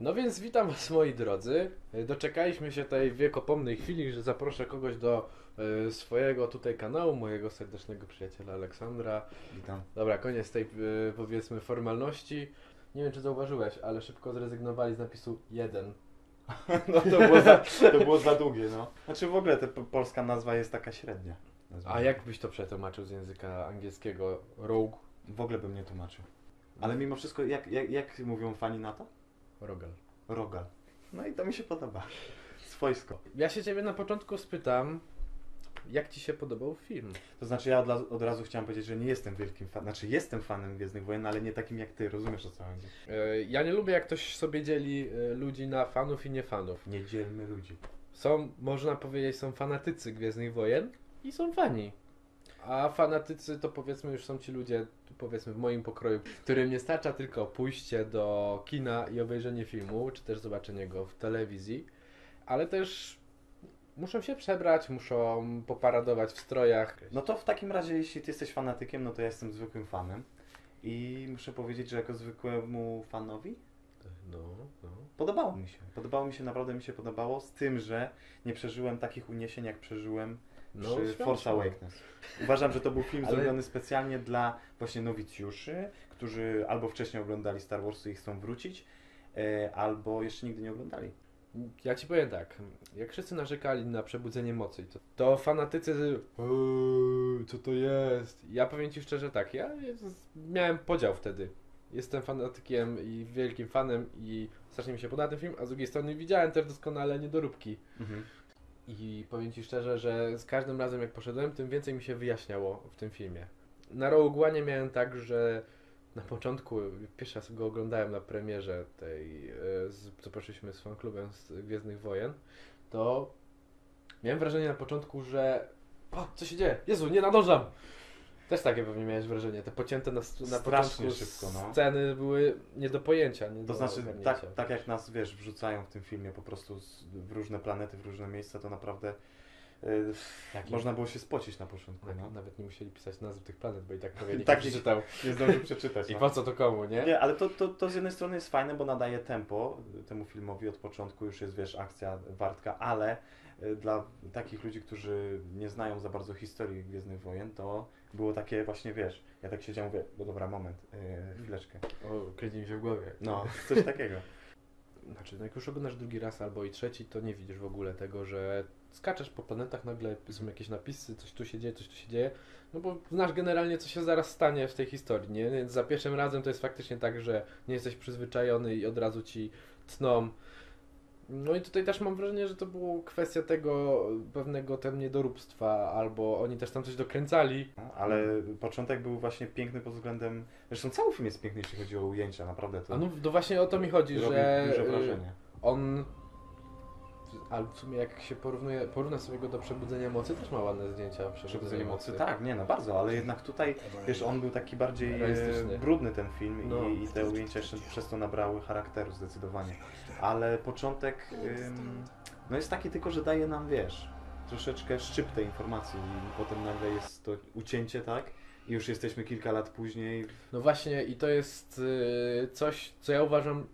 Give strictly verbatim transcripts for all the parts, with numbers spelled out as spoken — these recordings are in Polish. No więc witam was, moi drodzy. Doczekaliśmy się tej wiekopomnej chwili, że zaproszę kogoś do y, swojego tutaj kanału, mojego serdecznego przyjaciela Aleksandra. Witam. Dobra, koniec tej y, powiedzmy formalności. Nie wiem, czy zauważyłeś, ale szybko zrezygnowali z napisu jeden. No to było za, to było za długie, no. Znaczy w ogóle ta polska nazwa jest taka średnia. Nazwa. A jak byś to przetłumaczył z języka angielskiego? Rogue? W ogóle bym nie tłumaczył. Ale mimo wszystko, jak, jak, jak mówią fani na to? Rogal. Rogal. No i to mi się podoba. Swojsko. Ja się ciebie na początku spytam, jak ci się podobał film? To znaczy ja od, od razu chciałem powiedzieć, że nie jestem wielkim fanem, znaczy jestem fanem Gwiezdnych Wojen, ale nie takim jak ty, rozumiesz o co chodzi. Yy, ja nie lubię, jak ktoś sobie dzieli y, ludzi na fanów i nie fanów. Nie dzielmy ludzi. Są, można powiedzieć, są fanatycy Gwiezdnych Wojen i są fani. A fanatycy to powiedzmy już są ci ludzie, powiedzmy w moim pokroju, którym nie starcza tylko pójście do kina i obejrzenie filmu, czy też zobaczenie go w telewizji, ale też muszą się przebrać, muszą poparadować w strojach. No to w takim razie, jeśli ty jesteś fanatykiem, no to ja jestem zwykłym fanem i muszę powiedzieć, że jako zwykłemu fanowi no, no. podobało mi się. Podobało mi się, naprawdę mi się podobało, z tym, że nie przeżyłem takich uniesień, jak przeżyłem No, przy Force Awakens. Uważam, że to był film ale... zrobiony specjalnie dla właśnie nowicjuszy, którzy albo wcześniej oglądali Star Warsy i chcą wrócić, e, albo jeszcze nigdy nie oglądali. Ja ci powiem tak, jak wszyscy narzekali na Przebudzenie Mocy, to, to fanatycy co to jest? Ja powiem ci szczerze tak, ja jest, miałem podział wtedy. Jestem fanatykiem i wielkim fanem i strasznie mi się podoba ten film, a z drugiej strony widziałem też doskonale niedoróbki. Mhm. I powiem ci szczerze, że z każdym razem jak poszedłem, tym więcej mi się wyjaśniało w tym filmie. Na Rogue One miałem tak, że na początku, pierwszy raz go oglądałem na premierze tej, z, co poszliśmy z fanklubem z Gwiezdnych Wojen, to miałem wrażenie na początku, że o, co się dzieje? Jezu, nie nadążam! Też takie pewnie miałeś wrażenie, te pocięte na, na początku szybko, no. sceny były nie do pojęcia. Nie to do znaczy, tak, tak jak nas, wiesz, wrzucają w tym filmie po prostu z, w różne planety, w różne miejsca, to naprawdę yy, tak, można było się spocić na początku. Tak, no. Nawet nie musieli pisać nazw tych planet, bo i tak prawie nikt tak, nie przeczytał. Nie zdążył przeczytać. I no. po co to komu, nie? Nie, ale to, to, to z jednej strony jest fajne, bo nadaje tempo temu filmowi od początku, już jest, wiesz, akcja wartka, ale... Dla takich ludzi, którzy nie znają za bardzo historii Gwiezdnych Wojen, to było takie właśnie, wiesz, ja tak siedziałem, mówię, no dobra, moment, yy, chwileczkę. O, kręci mi się w głowie. No, coś takiego. Znaczy, no jak już oglądasz drugi raz albo i trzeci, to nie widzisz w ogóle tego, że skaczesz po planetach, nagle są jakieś napisy, coś tu się dzieje, coś tu się dzieje, no bo znasz generalnie, co się zaraz stanie w tej historii, nie? Więc za pierwszym razem to jest faktycznie tak, że nie jesteś przyzwyczajony i od razu ci tną. No i tutaj też mam wrażenie, że to była kwestia tego pewnego ten niedoróbstwa, albo oni też tam coś dokręcali. No, ale początek był właśnie piękny pod względem... Zresztą cały film jest piękny, jeśli chodzi o ujęcia, naprawdę. To, a no to właśnie o to mi chodzi, że duże wrażenie. On... Ale w sumie jak się porównuje, porówna sobie go do Przebudzenia Mocy, też ma ładne zdjęcia. Przebudzenie Mocy, tak, nie no bardzo, ale jednak tutaj, wiesz, on był taki bardziej e, brudny ten film no. i, i te ujęcia jeszcze przez to nabrały charakteru zdecydowanie. Ale początek, ym, no jest taki tylko, że daje nam, wiesz, troszeczkę szczyp tej informacji i potem nagle jest to ucięcie, tak? I już jesteśmy kilka lat później. No właśnie i to jest y, coś, co ja uważam,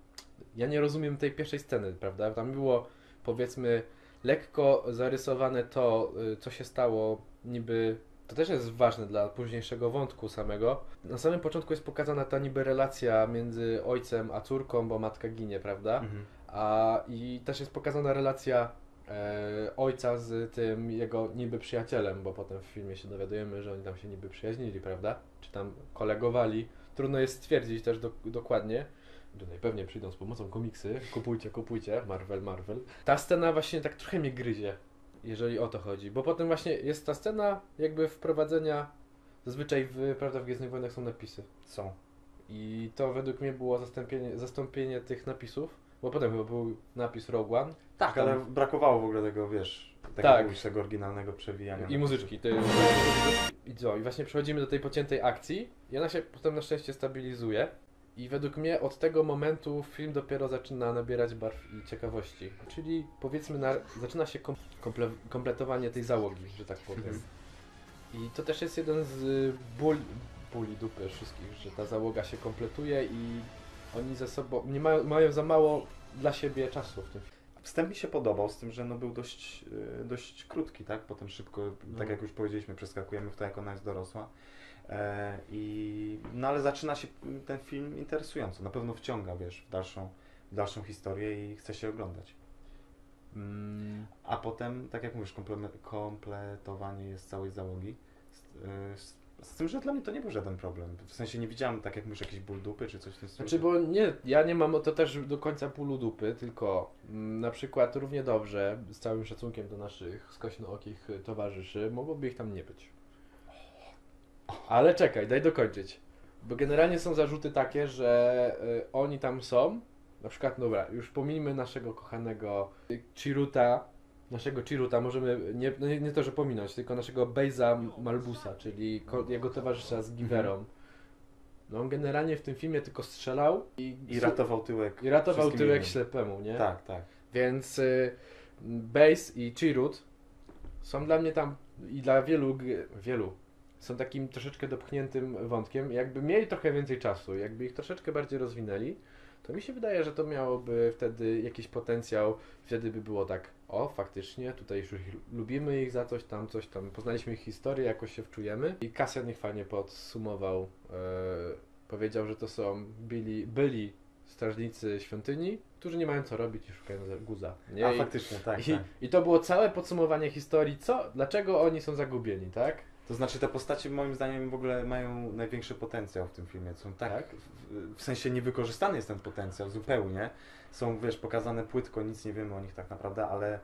ja nie rozumiem tej pierwszej sceny, prawda? Tam było... Powiedzmy, lekko zarysowane to, co się stało, niby, to też jest ważne dla późniejszego wątku samego. Na samym początku jest pokazana ta niby relacja między ojcem a córką, bo matka ginie, prawda? Mhm. A, i też jest pokazana relacja e, ojca z tym jego niby przyjacielem, bo potem w filmie się dowiadujemy, że oni tam się niby przyjaźnili, prawda? Czy tam kolegowali. Trudno jest stwierdzić też do, dokładnie. Tutaj pewnie przyjdą z pomocą komiksy, kupujcie, kupujcie, Marvel, Marvel. Ta scena właśnie tak trochę mnie gryzie, jeżeli o to chodzi, bo potem właśnie jest ta scena jakby wprowadzenia, zazwyczaj w, prawda, w Gwiezdnych Wojnach są napisy. Są. I to według mnie było zastąpienie, zastąpienie tych napisów, bo potem chyba był napis Rogue One. Tak, tam... ale brakowało w ogóle tego, wiesz, tego tak. Tego oryginalnego przewijania. I muzyczki. Ty... I co, i właśnie przechodzimy do tej pociętej akcji i ona się potem na szczęście stabilizuje. I według mnie od tego momentu film dopiero zaczyna nabierać barw i ciekawości. Czyli powiedzmy, na, zaczyna się komple, kompletowanie tej załogi, że tak powiem. I to też jest jeden z bóli, bóli dupy wszystkich, że ta załoga się kompletuje i oni ze sobą nie mają, mają za mało dla siebie czasu w tym filmie. Wstęp mi się podobał, z tym, że no był dość, dość krótki, tak? Potem szybko, no. tak jak już powiedzieliśmy, przeskakujemy w to, jak ona jest dorosła. E, i, no ale zaczyna się ten film interesująco, na pewno wciąga, wiesz, w dalszą, w dalszą historię i chce się oglądać. Mm. A potem, tak jak mówisz, komple kompletowanie jest całej załogi. Z, z, z tym, że dla mnie to nie był żaden problem. W sensie nie widziałem, tak jak mówisz, jakiejś ból dupy czy coś w tym stylu. Znaczy, bo nie, ja nie mam to też do końca bólu dupy, tylko m, na przykład równie dobrze, z całym szacunkiem do naszych skośnookich towarzyszy, mogłoby ich tam nie być. Ale czekaj, daj dokończyć. Bo generalnie są zarzuty takie, że y, oni tam są, na przykład, dobra, już pomijmy naszego kochanego Chirruta, naszego Chirruta możemy, nie, no nie, nie to, że pominąć, tylko naszego Baze'a Malbusa, czyli jego towarzysza z Giverą. No on generalnie w tym filmie tylko strzelał i... I ratował tyłek. I ratował tyłek innym. Ślepemu, nie? Tak, tak. Więc y, Baze i Chirrut są dla mnie tam i dla wielu, wielu, są takim troszeczkę dopchniętym wątkiem. Jakby mieli trochę więcej czasu, jakby ich troszeczkę bardziej rozwinęli, to mi się wydaje, że to miałoby wtedy jakiś potencjał, wtedy by było tak, o faktycznie, tutaj już ich, lubimy ich za coś tam, coś tam, poznaliśmy ich historię, jakoś się wczujemy. I Cassian ich fajnie podsumował, yy, powiedział, że to są byli, byli strażnicy świątyni, którzy nie mają co robić i szukają guza. Nie? A I, faktycznie, tak i, tak. I to było całe podsumowanie historii, co, dlaczego oni są zagubieni, tak? To znaczy te postacie moim zdaniem w ogóle mają największy potencjał w tym filmie. Są tak, tak? W, w sensie niewykorzystany jest ten potencjał zupełnie. Są, wiesz, pokazane płytko, nic nie wiemy o nich tak naprawdę, ale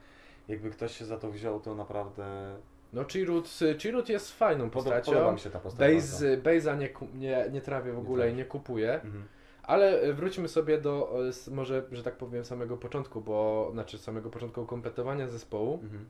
jakby ktoś się za to wziął, to naprawdę... No Chirrut, Chirrut jest fajną postacią. Podoba mi się ta postać. Baze, Baze'a nie, nie, nie trawię w ogóle nie i nie kupuję. Mhm. Ale wróćmy sobie do, może, że tak powiem, samego początku, bo znaczy samego początku kompletowania zespołu. Mhm.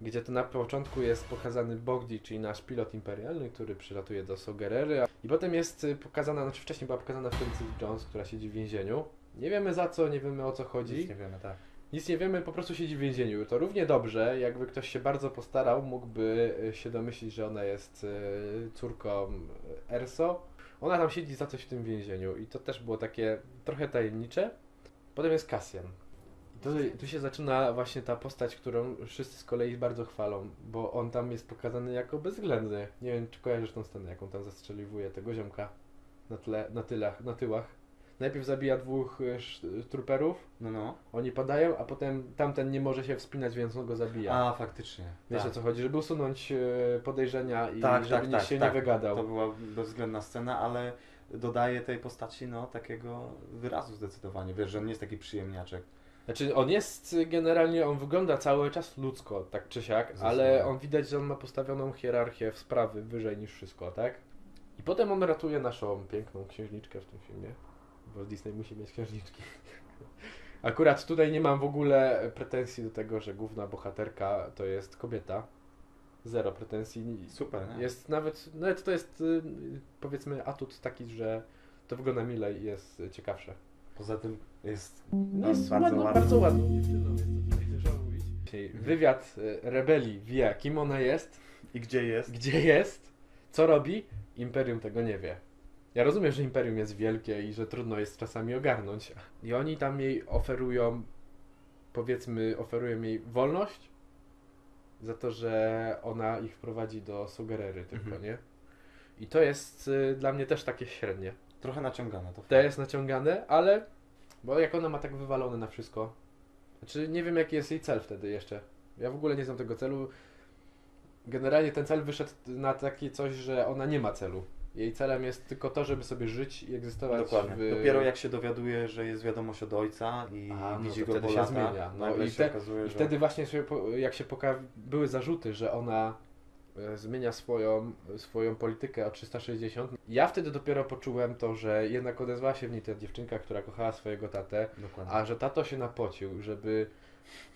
Gdzie to na początku jest pokazany Bodhi, czyli nasz pilot imperialny, który przylatuje do Saw Gerrery. I potem jest pokazana, znaczy wcześniej była pokazana Felicity Jones, która siedzi w więzieniu. Nie wiemy za co, nie wiemy o co chodzi. Nic nie wiemy, tak. Nic nie wiemy, po prostu siedzi w więzieniu. To równie dobrze, jakby ktoś się bardzo postarał, mógłby się domyślić, że ona jest córką Erso. Ona tam siedzi za coś w tym więzieniu i to też było takie trochę tajemnicze. Potem jest Cassian. Tu, tu się zaczyna właśnie ta postać, którą wszyscy z kolei bardzo chwalą, bo on tam jest pokazany jako bezwzględny. Nie wiem, czy kojarzysz tą scenę, jak on tam zastrzeliwuje tego ziomka na, tle, na, tylach, na tyłach. Najpierw zabija dwóch truperów, no, no. Oni padają, a potem tamten nie może się wspinać, więc on go zabija. A, faktycznie. Wiesz tak. o co chodzi, żeby usunąć podejrzenia i tak, żeby tak, nikt tak, się tak. nie wygadał. To była bezwzględna scena, ale dodaje tej postaci no, takiego wyrazu zdecydowanie. Wiesz, że on nie jest taki przyjemniaczek. Znaczy on jest, generalnie on wygląda cały czas ludzko, tak czy siak, Zresztą. ale on widać, że on ma postawioną hierarchię w sprawy wyżej niż wszystko, tak? I potem on ratuje naszą piękną księżniczkę w tym filmie, bo Disney musi mieć księżniczki. Akurat tutaj nie mam w ogóle pretensji do tego, że główna bohaterka to jest kobieta. Zero pretensji. Super, nie? Jest nawet, nawet to jest powiedzmy atut taki, że to wygląda milej i jest ciekawsze. Poza tym jest, no jest bardzo ładna, bardzo ładna. Wywiad rebelii wie, kim ona jest i gdzie jest, gdzie jest, co robi, Imperium tego nie wie. Ja rozumiem, że Imperium jest wielkie i że trudno jest czasami ogarnąć. I oni tam jej oferują, powiedzmy, oferują jej wolność za to, że ona ich wprowadzi do Saw Gerrery tylko, mhm. nie? I to jest y, dla mnie też takie średnie. Trochę naciągane to. To jest naciągane, ale bo jak ona ma tak wywalone na wszystko, znaczy nie wiem jaki jest jej cel wtedy jeszcze. Ja w ogóle nie znam tego celu. Generalnie ten cel wyszedł na takie coś, że ona nie ma celu. Jej celem jest tylko to, żeby sobie żyć i egzystować. Dokładnie. W... Dopiero jak się dowiaduje, że jest wiadomość od ojca i A, widzi no, go wtedy się zmienia. No i, się te... okazuje, I wtedy że... właśnie się, jak się poka... były zarzuty, że ona zmienia swoją, swoją politykę o trzysta sześćdziesiąt. Ja wtedy dopiero poczułem to, że jednak odezwała się w niej ta dziewczynka, która kochała swojego tatę, Dokładnie. a że tato się napocił, żeby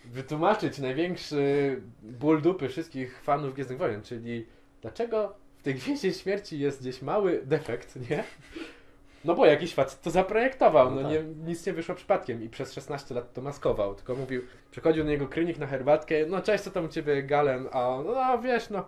wytłumaczyć największy ból dupy wszystkich fanów Gwiezdnych Wojen, czyli dlaczego w tej Gwieździe Śmierci jest gdzieś mały defekt, nie? No bo jakiś facet to zaprojektował, no, no tak. nie, nic nie wyszło przypadkiem i przez szesnaście lat to maskował, tylko mówił, przychodził do niego Krennic na herbatkę, no cześć, co tam u ciebie Galen, a on, no wiesz, no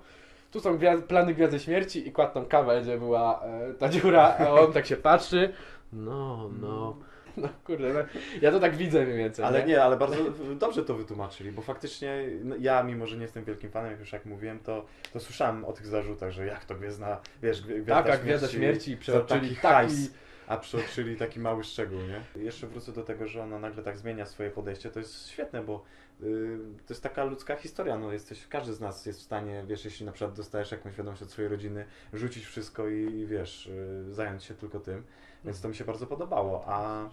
tu są gwiazd plany Gwiazdy Śmierci i kładł tam kawę, gdzie była e, ta dziura, a on tak się patrzy, no, no, No kurde, ja to tak widzę mniej więcej. Ale nie, nie ale bardzo dobrze to wytłumaczyli, bo faktycznie no, ja, mimo że nie jestem wielkim fanem, jak już jak mówiłem, to, to słyszałem o tych zarzutach, że jak to Gwiezdna, wiesz, Gwiazda tak, Śmierci, Gwiazda Śmierci za taki hajs. A przeoczyli taki mały szczegół, nie? Jeszcze wrócę do tego, że ona nagle tak zmienia swoje podejście. To jest świetne, bo yy, to jest taka ludzka historia. No jesteś, każdy z nas jest w stanie, wiesz, jeśli na przykład dostajesz jakąś wiadomość od swojej rodziny, rzucić wszystko i, i wiesz, yy, zająć się tylko tym. Więc to mi się bardzo podobało. A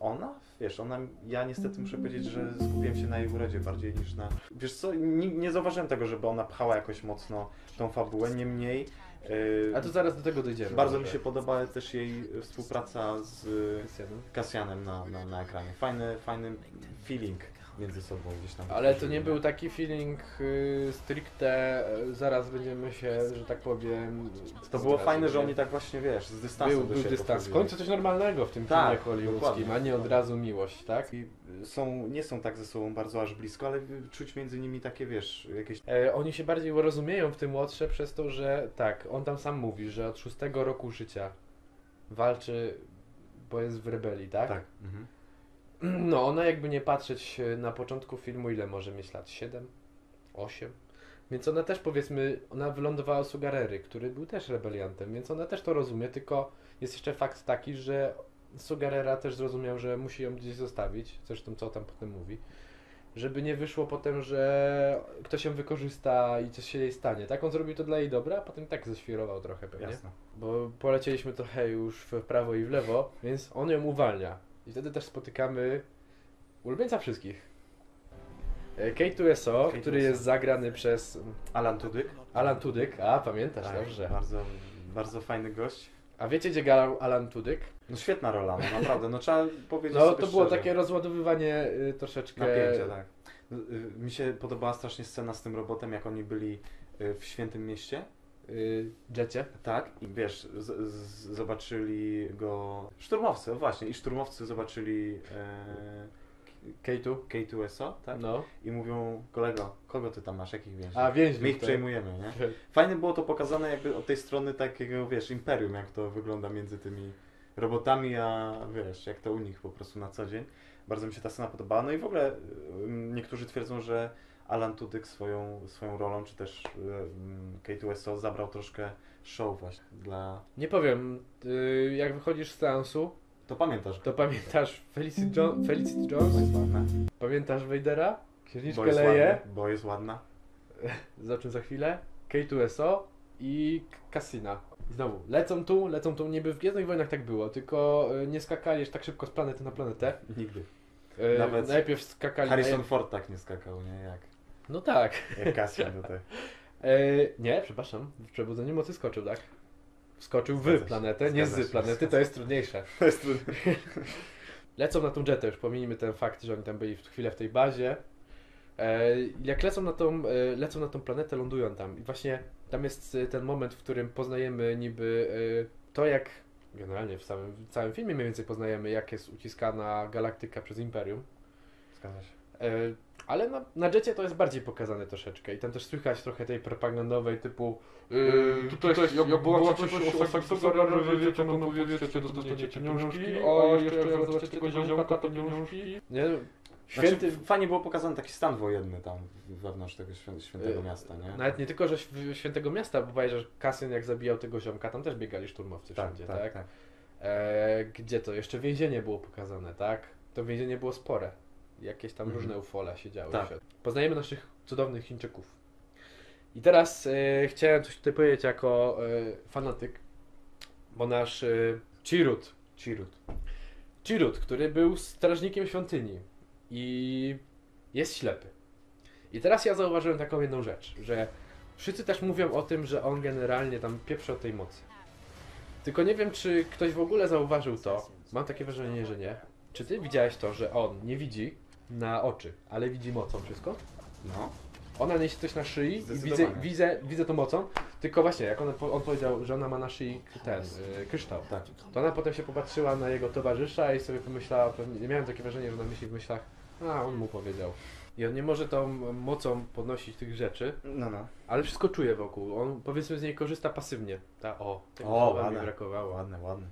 ona, wiesz, ona, ja niestety muszę powiedzieć, że skupiłem się na jej urodzie bardziej niż na... Wiesz co, nie, nie zauważyłem tego, żeby ona pchała jakoś mocno tą fabułę, niemniej... A to zaraz do tego dojdziemy. Bardzo może. Mi się podoba też jej współpraca z Cassianem na, na, na ekranie. Fajny, fajny feeling między sobą gdzieś tam. Ale to nie był taki feeling y, stricte, zaraz będziemy się, że tak powiem... To było fajne, że oni tak właśnie, wiesz, z dystansu Był, był dystans. W końcu coś normalnego w tym filmie hollywoodzkim, a nie od razu miłość, tak? I są, nie są tak ze sobą bardzo aż blisko, ale czuć między nimi takie, wiesz, jakieś... E, oni się bardziej rozumieją w tym młodsze przez to, że tak, on tam sam mówi, że od szóstego roku życia walczy, bo jest w rebelii, tak? Tak. Mhm. No, ona jakby nie patrzeć na początku filmu, ile może mieć lat? siedem? osiem? Więc ona też, powiedzmy, ona wylądowała u Saw Gerrery, który był też rebeliantem, więc ona też to rozumie, tylko jest jeszcze fakt taki, że Saw Gerrera też zrozumiał, że musi ją gdzieś zostawić, zresztą co tam potem mówi, żeby nie wyszło potem, że ktoś ją wykorzysta i coś się jej stanie. Tak, on zrobił to dla jej dobra, a potem tak ześwirował trochę pewnie. Jasne. Bo polecieliśmy trochę już w prawo i w lewo, więc on ją uwalnia. I wtedy też spotykamy ulubieńca wszystkich. K dwa S O, który jest zagrany przez... Alan Tudyk. Alan Tudyk, a pamiętasz, tak, dobrze. Bardzo, bardzo fajny gość. A wiecie, gdzie grał Alan Tudyk? No świetna rola, no, naprawdę, no trzeba powiedzieć No to szczerze. Było takie rozładowywanie y, troszeczkę... Napięcie, tak. Mi się podobała strasznie scena z tym robotem, jak oni byli w Świętym Mieście. Jecie. Tak, i wiesz, z, z, zobaczyli go szturmowcy, właśnie, i szturmowcy zobaczyli e, K dwa S O, tak? No. I mówią, kolego, kogo ty tam masz, jakich więźniów? A, więźniów. My ich tak. przejmujemy, nie? Fajnie było to pokazane jakby od tej strony takiego, wiesz, imperium, jak to wygląda między tymi robotami, a wiesz, jak to u nich po prostu na co dzień. Bardzo mi się ta scena podobała, no i w ogóle niektórzy twierdzą, że Alan Tudyk swoją, swoją rolą, czy też K dwa S O zabrał troszkę show właśnie dla... Nie powiem, yy, jak wychodzisz z seansu... To pamiętasz. To pamiętasz Felicity Jones, Felicity Jones. Bo jest ładna. Pamiętasz Vadera, księżniczkę Leję. Bo jest ładna. Za czym za chwilę. K dwa S O i Cassina. Znowu, lecą tu, lecą tu. Niby w Gwiezdnych Wojnach tak było, tylko nie skakali tak szybko z planety na planetę. Nigdy. Yy, Nawet najpierw skakali... Harrison Ford tak nie skakał, nie? Jak... No tak. Jak Cassian tutaj. Yy, nie, przepraszam, w Przebudzeniu Mocy skoczył, tak? Skoczył w Zgadza planetę, się. nie Zgadza z się. planety, to jest trudniejsze. To jest trudniejsze. Lecą na tą jetę, już pominijmy ten fakt, że oni tam byli w chwilę w tej bazie. Yy, jak lecą na, tą, yy, lecą na tą planetę, lądują tam. I właśnie tam jest ten moment, w którym poznajemy niby yy, to, jak generalnie w, samym, w całym filmie mniej więcej poznajemy, jak jest uciskana galaktyka przez Imperium. Zgadza się. Yy, Ale na, na Jecie to jest bardziej pokazane troszeczkę i tam też słychać trochę tej propagandowej typu yy, tutaj jest, jak, jak była coś o Saksogorze, wiecie, no to wiecie, dostaniecie pieniążki, a jeszcze jak zobaczycie tego ziomka, to pieniążki. Święty... Znaczy, fajnie było pokazany taki stan wojenny tam wewnątrz tego świę... świętego miasta, nie? Nawet nie tylko, że świętego miasta, bo że Cassian jak zabijał tego ziomka, tam też biegali szturmowcy tak, wszędzie, tak? tak? tak. E, gdzie to? Jeszcze więzienie było pokazane, tak? To więzienie było spore. Jakieś tam mm-hmm. różne ufole się działy. Tak. Poznajemy naszych cudownych Chińczyków. I teraz e, chciałem coś tutaj powiedzieć jako e, fanatyk, bo nasz e, Chirrut, Chirrut. Chirrut, który był strażnikiem świątyni i jest ślepy. I teraz ja zauważyłem taką jedną rzecz, że wszyscy też mówią o tym, że on generalnie tam pieprzy o tej mocy. Tylko nie wiem, czy ktoś w ogóle zauważył to. Mam takie wrażenie, że nie. Czy ty widziałeś to, że on nie widzi na oczy, ale widzi mocą wszystko? No. Ona niesie coś na szyi i widzę, widzę, widzę to mocą, tylko właśnie jak on, on powiedział, że ona ma na szyi ten, yy, kryształ, tak. To ona potem się popatrzyła na jego towarzysza i sobie pomyślała, pewnie, miałem takie wrażenie, że na myśli w myślach, a on mu powiedział. I on nie może tą mocą podnosić tych rzeczy, no, no. ale wszystko czuje wokół, on powiedzmy z niej korzysta pasywnie. Ta o, tego o, słowa ładne, mi brakowało. Ładne, ładne.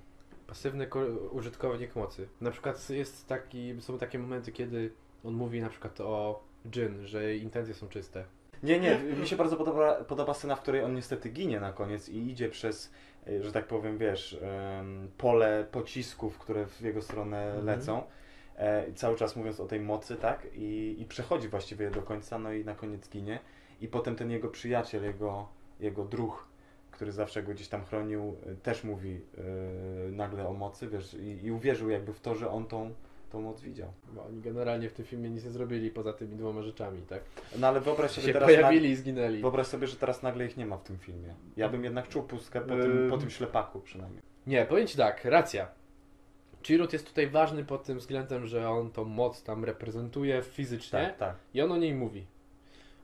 pasywny użytkownik mocy. Na przykład jest taki, są takie momenty, kiedy on mówi na przykład o Jyn, że jej intencje są czyste. Nie, nie, mi się bardzo podoba, podoba scena, w której on niestety ginie na koniec i idzie przez, że tak powiem, wiesz, pole pocisków, które w jego stronę mhm. lecą. Cały czas mówiąc o tej mocy, tak? I, i przechodzi właściwie do końca, no i na koniec ginie. I potem ten jego przyjaciel, jego, jego druh, który zawsze go gdzieś tam chronił, też mówi yy, nagle o mocy, wiesz, i, i uwierzył jakby w to, że on tą, tą moc widział. Bo oni generalnie w tym filmie nic nie zrobili poza tymi dwoma rzeczami, tak? No ale wyobraź sobie, się teraz pojawili i zginęli. Wyobraź sobie, że teraz nagle ich nie ma w tym filmie. Ja bym jednak czuł pustkę po, yy... tym, po tym ślepaku przynajmniej. Nie, powiem ci tak, racja. Chirrut jest tutaj ważny pod tym względem, że on tą moc tam reprezentuje fizycznie tak, tak. i on o niej mówi.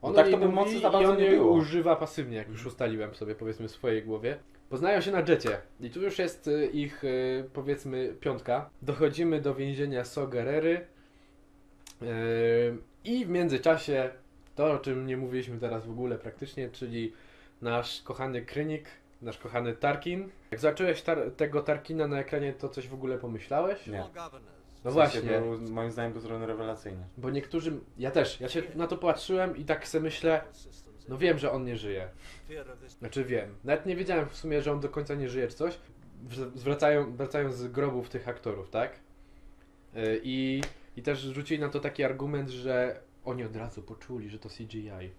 On no tak to by mocy za bardzo nie było. Używa pasywnie, jak już ustaliłem sobie, powiedzmy, w swojej głowie. Poznają się na Jedzie i tu już jest ich, powiedzmy, piątka. Dochodzimy do więzienia Saw Gerrery i w międzyczasie to, o czym nie mówiliśmy teraz w ogóle praktycznie, czyli nasz kochany Krennic, nasz kochany Tarkin. Jak zobaczyłeś tar tego Tarkina na ekranie, to coś w ogóle pomyślałeś? Nie. No w sensie właśnie. Był, moim zdaniem był zrobiony rewelacyjnie. Bo niektórzy... Ja też. Ja się na to patrzyłem i tak sobie myślę, no wiem, że on nie żyje. Znaczy wiem. Nawet nie wiedziałem w sumie, że on do końca nie żyje czy coś. Zwracają, wracają z grobów tych aktorów, tak? I, i też rzucili na to taki argument, że oni od razu poczuli, że to C G I.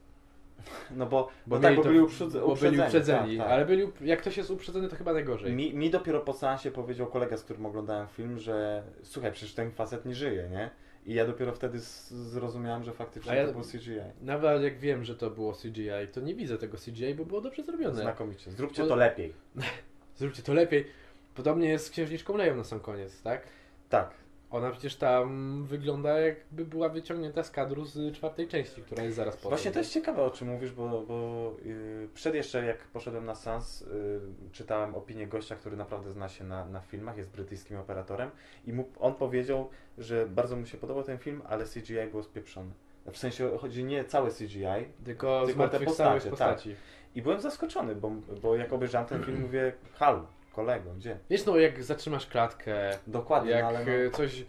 No bo, bo, no tak, bo to, byli uprzedzeni, bo byli uprzedzeni tak, tak. ale byli, jak ktoś jest uprzedzony, to chyba najgorzej. Mi, mi dopiero po seansie powiedział kolega, z którym oglądałem film, że słuchaj, przecież ten facet nie żyje, nie? I ja dopiero wtedy zrozumiałem, że faktycznie ja, to było C G I. Nawet jak wiem, że to było C G I, to nie widzę tego C G I, bo było dobrze zrobione. Znakomicie. Zróbcie bo... to lepiej. Zróbcie to lepiej. Podobnie jest z księżniczką Leją na sam koniec, tak? Tak. Ona przecież tam wygląda, jakby była wyciągnięta z kadru z czwartej części, która jest zaraz po. Właśnie to jest ciekawe, o czym mówisz, bo, bo yy, przed jeszcze jak poszedłem na seans, yy, czytałem opinię gościa, który naprawdę zna się na, na filmach, jest brytyjskim operatorem i mu, on powiedział, że bardzo mu się podobał ten film, ale C G I było spieprzone. W sensie chodzi nie całe C G I, tylko, tylko te postacie. postaci. Tak. I byłem zaskoczony, bo, bo jak obejrzałem ten film, mówię, halo. Kolego, gdzie? Wiesz, no jak zatrzymasz klatkę, dokładnie, jak ale no... coś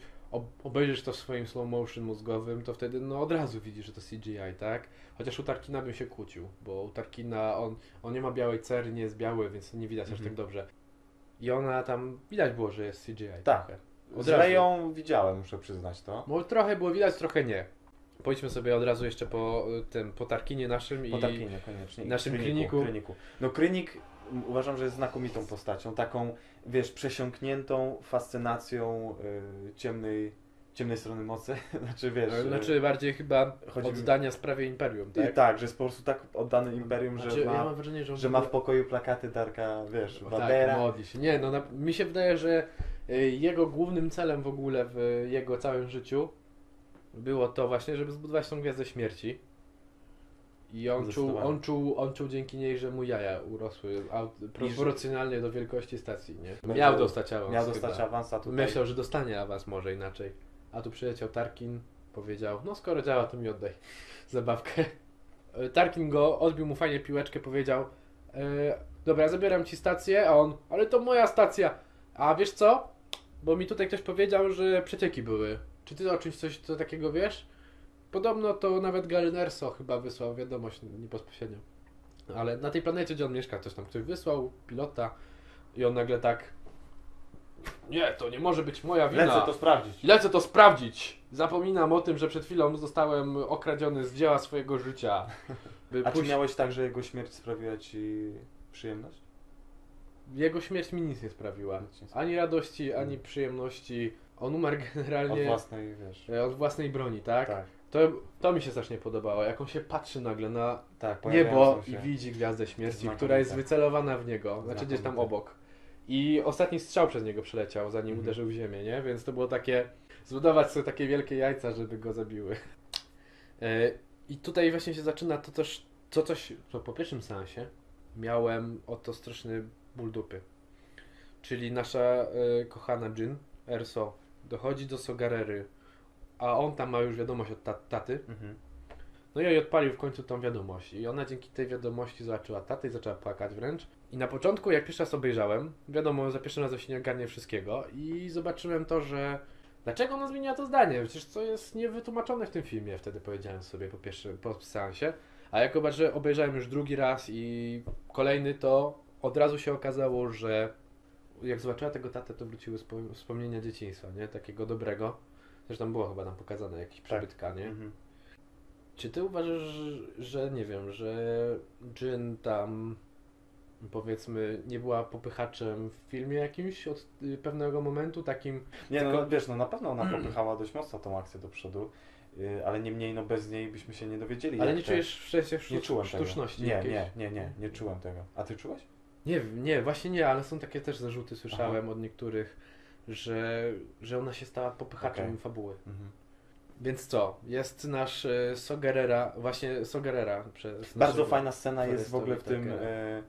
obejrzysz to w swoim slow motion mózgowym, to wtedy no od razu widzisz, że to C G I, tak? Chociaż u Tarkina bym się kłócił, bo u Tarkina on, on nie ma białej cery, nie jest biały, więc nie widać mm -hmm. aż tak dobrze. I ona tam, widać było, że jest C G I. Tak, z Leją widziałem, muszę przyznać to. Bo trochę było widać, trochę nie. Pójdźmy sobie od razu jeszcze po tym, po Tarkinie naszym po i... Po Tarkinie koniecznie. Naszym Krennicu. No Krennic... Uważam, że jest znakomitą postacią, taką, wiesz, przesiąkniętą fascynacją y, ciemnej, ciemnej strony mocy, znaczy wiesz... Znaczy bardziej chyba oddania mi... sprawie Imperium, tak? I tak, że jest po prostu tak oddany Imperium, znaczy, że, ma, ja mam wrażenie, że, że ma w pokoju plakaty Darka, wiesz, Vadera. Tak, modli się. Nie, no na, mi się wydaje, że jego głównym celem w ogóle w jego całym życiu było to właśnie, żeby zbudować tą Gwiazdę Śmierci. I on czuł, on, czuł, on czuł dzięki niej, że mu jaja urosły proporcjonalnie do wielkości stacji, nie? Miał dostać awans. Miał dostać awans, a tutaj... Myślał, że dostanie awans może inaczej. A tu przyleciał Tarkin, powiedział, no skoro działa, to mi oddaj zabawkę. Tarkin go, odbił mu fajnie piłeczkę, powiedział, e, dobra, zabieram ci stację, a on, ale to moja stacja. A wiesz co? Bo mi tutaj ktoś powiedział, że przecieki były. Czy ty o czymś coś co takiego wiesz? Podobno to nawet Galen Erso chyba wysłał wiadomość, nie bezpośrednio. Ale na tej planecie, gdzie on mieszka, coś tam ktoś wysłał, pilota i on nagle tak... Nie, to nie może być moja wina. Lecę to sprawdzić. Lecę to sprawdzić. Zapominam o tym, że przed chwilą zostałem okradziony z dzieła swojego życia. By A pójść... czy miałeś tak, że jego śmierć sprawiła ci przyjemność? Jego śmierć mi nic nie sprawiła. Ani radości, ani przyjemności. On umarł generalnie... Od własnej, wiesz... Od własnej broni, tak? Tak. To, to mi się strasznie podobało, jak on się patrzy nagle na tak, niebo i widzi Gwiazdę Śmierci, znakomite. Która jest wycelowana w niego, znaczy znakomite. Gdzieś tam obok. I ostatni strzał przez niego przeleciał, zanim mhm. uderzył w ziemię, nie? Więc to było takie, zbudować sobie takie wielkie jajca, żeby go zabiły. Yy, I tutaj właśnie się zaczyna to coś, to coś, co po pierwszym seansie miałem oto straszny ból dupy. Czyli nasza yy, kochana Jyn Erso dochodzi do Saw Gerrery. A on tam ma już wiadomość od taty. Mhm. No i odpalił w końcu tą wiadomość. I ona dzięki tej wiadomości zobaczyła tatę i zaczęła płakać wręcz. I na początku, jak pierwszy raz obejrzałem, wiadomo, za pierwszym razem się nie ogarnie wszystkiego i zobaczyłem to, że dlaczego ona zmieniła to zdanie? Przecież to jest niewytłumaczone w tym filmie, wtedy powiedziałem sobie po pierwszym, po seansie. A jak obejrzałem już drugi raz i kolejny, to od razu się okazało, że jak zobaczyła tego tatę, to wróciły wspomnienia dzieciństwa, nie? Takiego dobrego. Zresztą było chyba nam pokazane jakieś przybytka, nie? Mhm. Czy ty uważasz, że nie wiem, że Jyn tam powiedzmy nie była popychaczem w filmie jakimś od pewnego momentu takim... Nie tylko... no wiesz, no na pewno ona popychała dość mocno tą akcję do przodu, yy, ale niemniej no bez niej byśmy się nie dowiedzieli. Ale nie te... czujesz w sensie sztuczności nie, jakiejś? Nie, nie, nie, nie czułem tego. A ty czułeś? Nie, nie, właśnie nie, ale są takie też zarzuty, słyszałem Aha. od niektórych, że, że ona się stała popychaczem okay. fabuły. Mhm. Więc co? Jest nasz y, Saw Gerrera, właśnie Saw Gerrera. Bardzo naszego, fajna scena jest w ogóle w tym, y,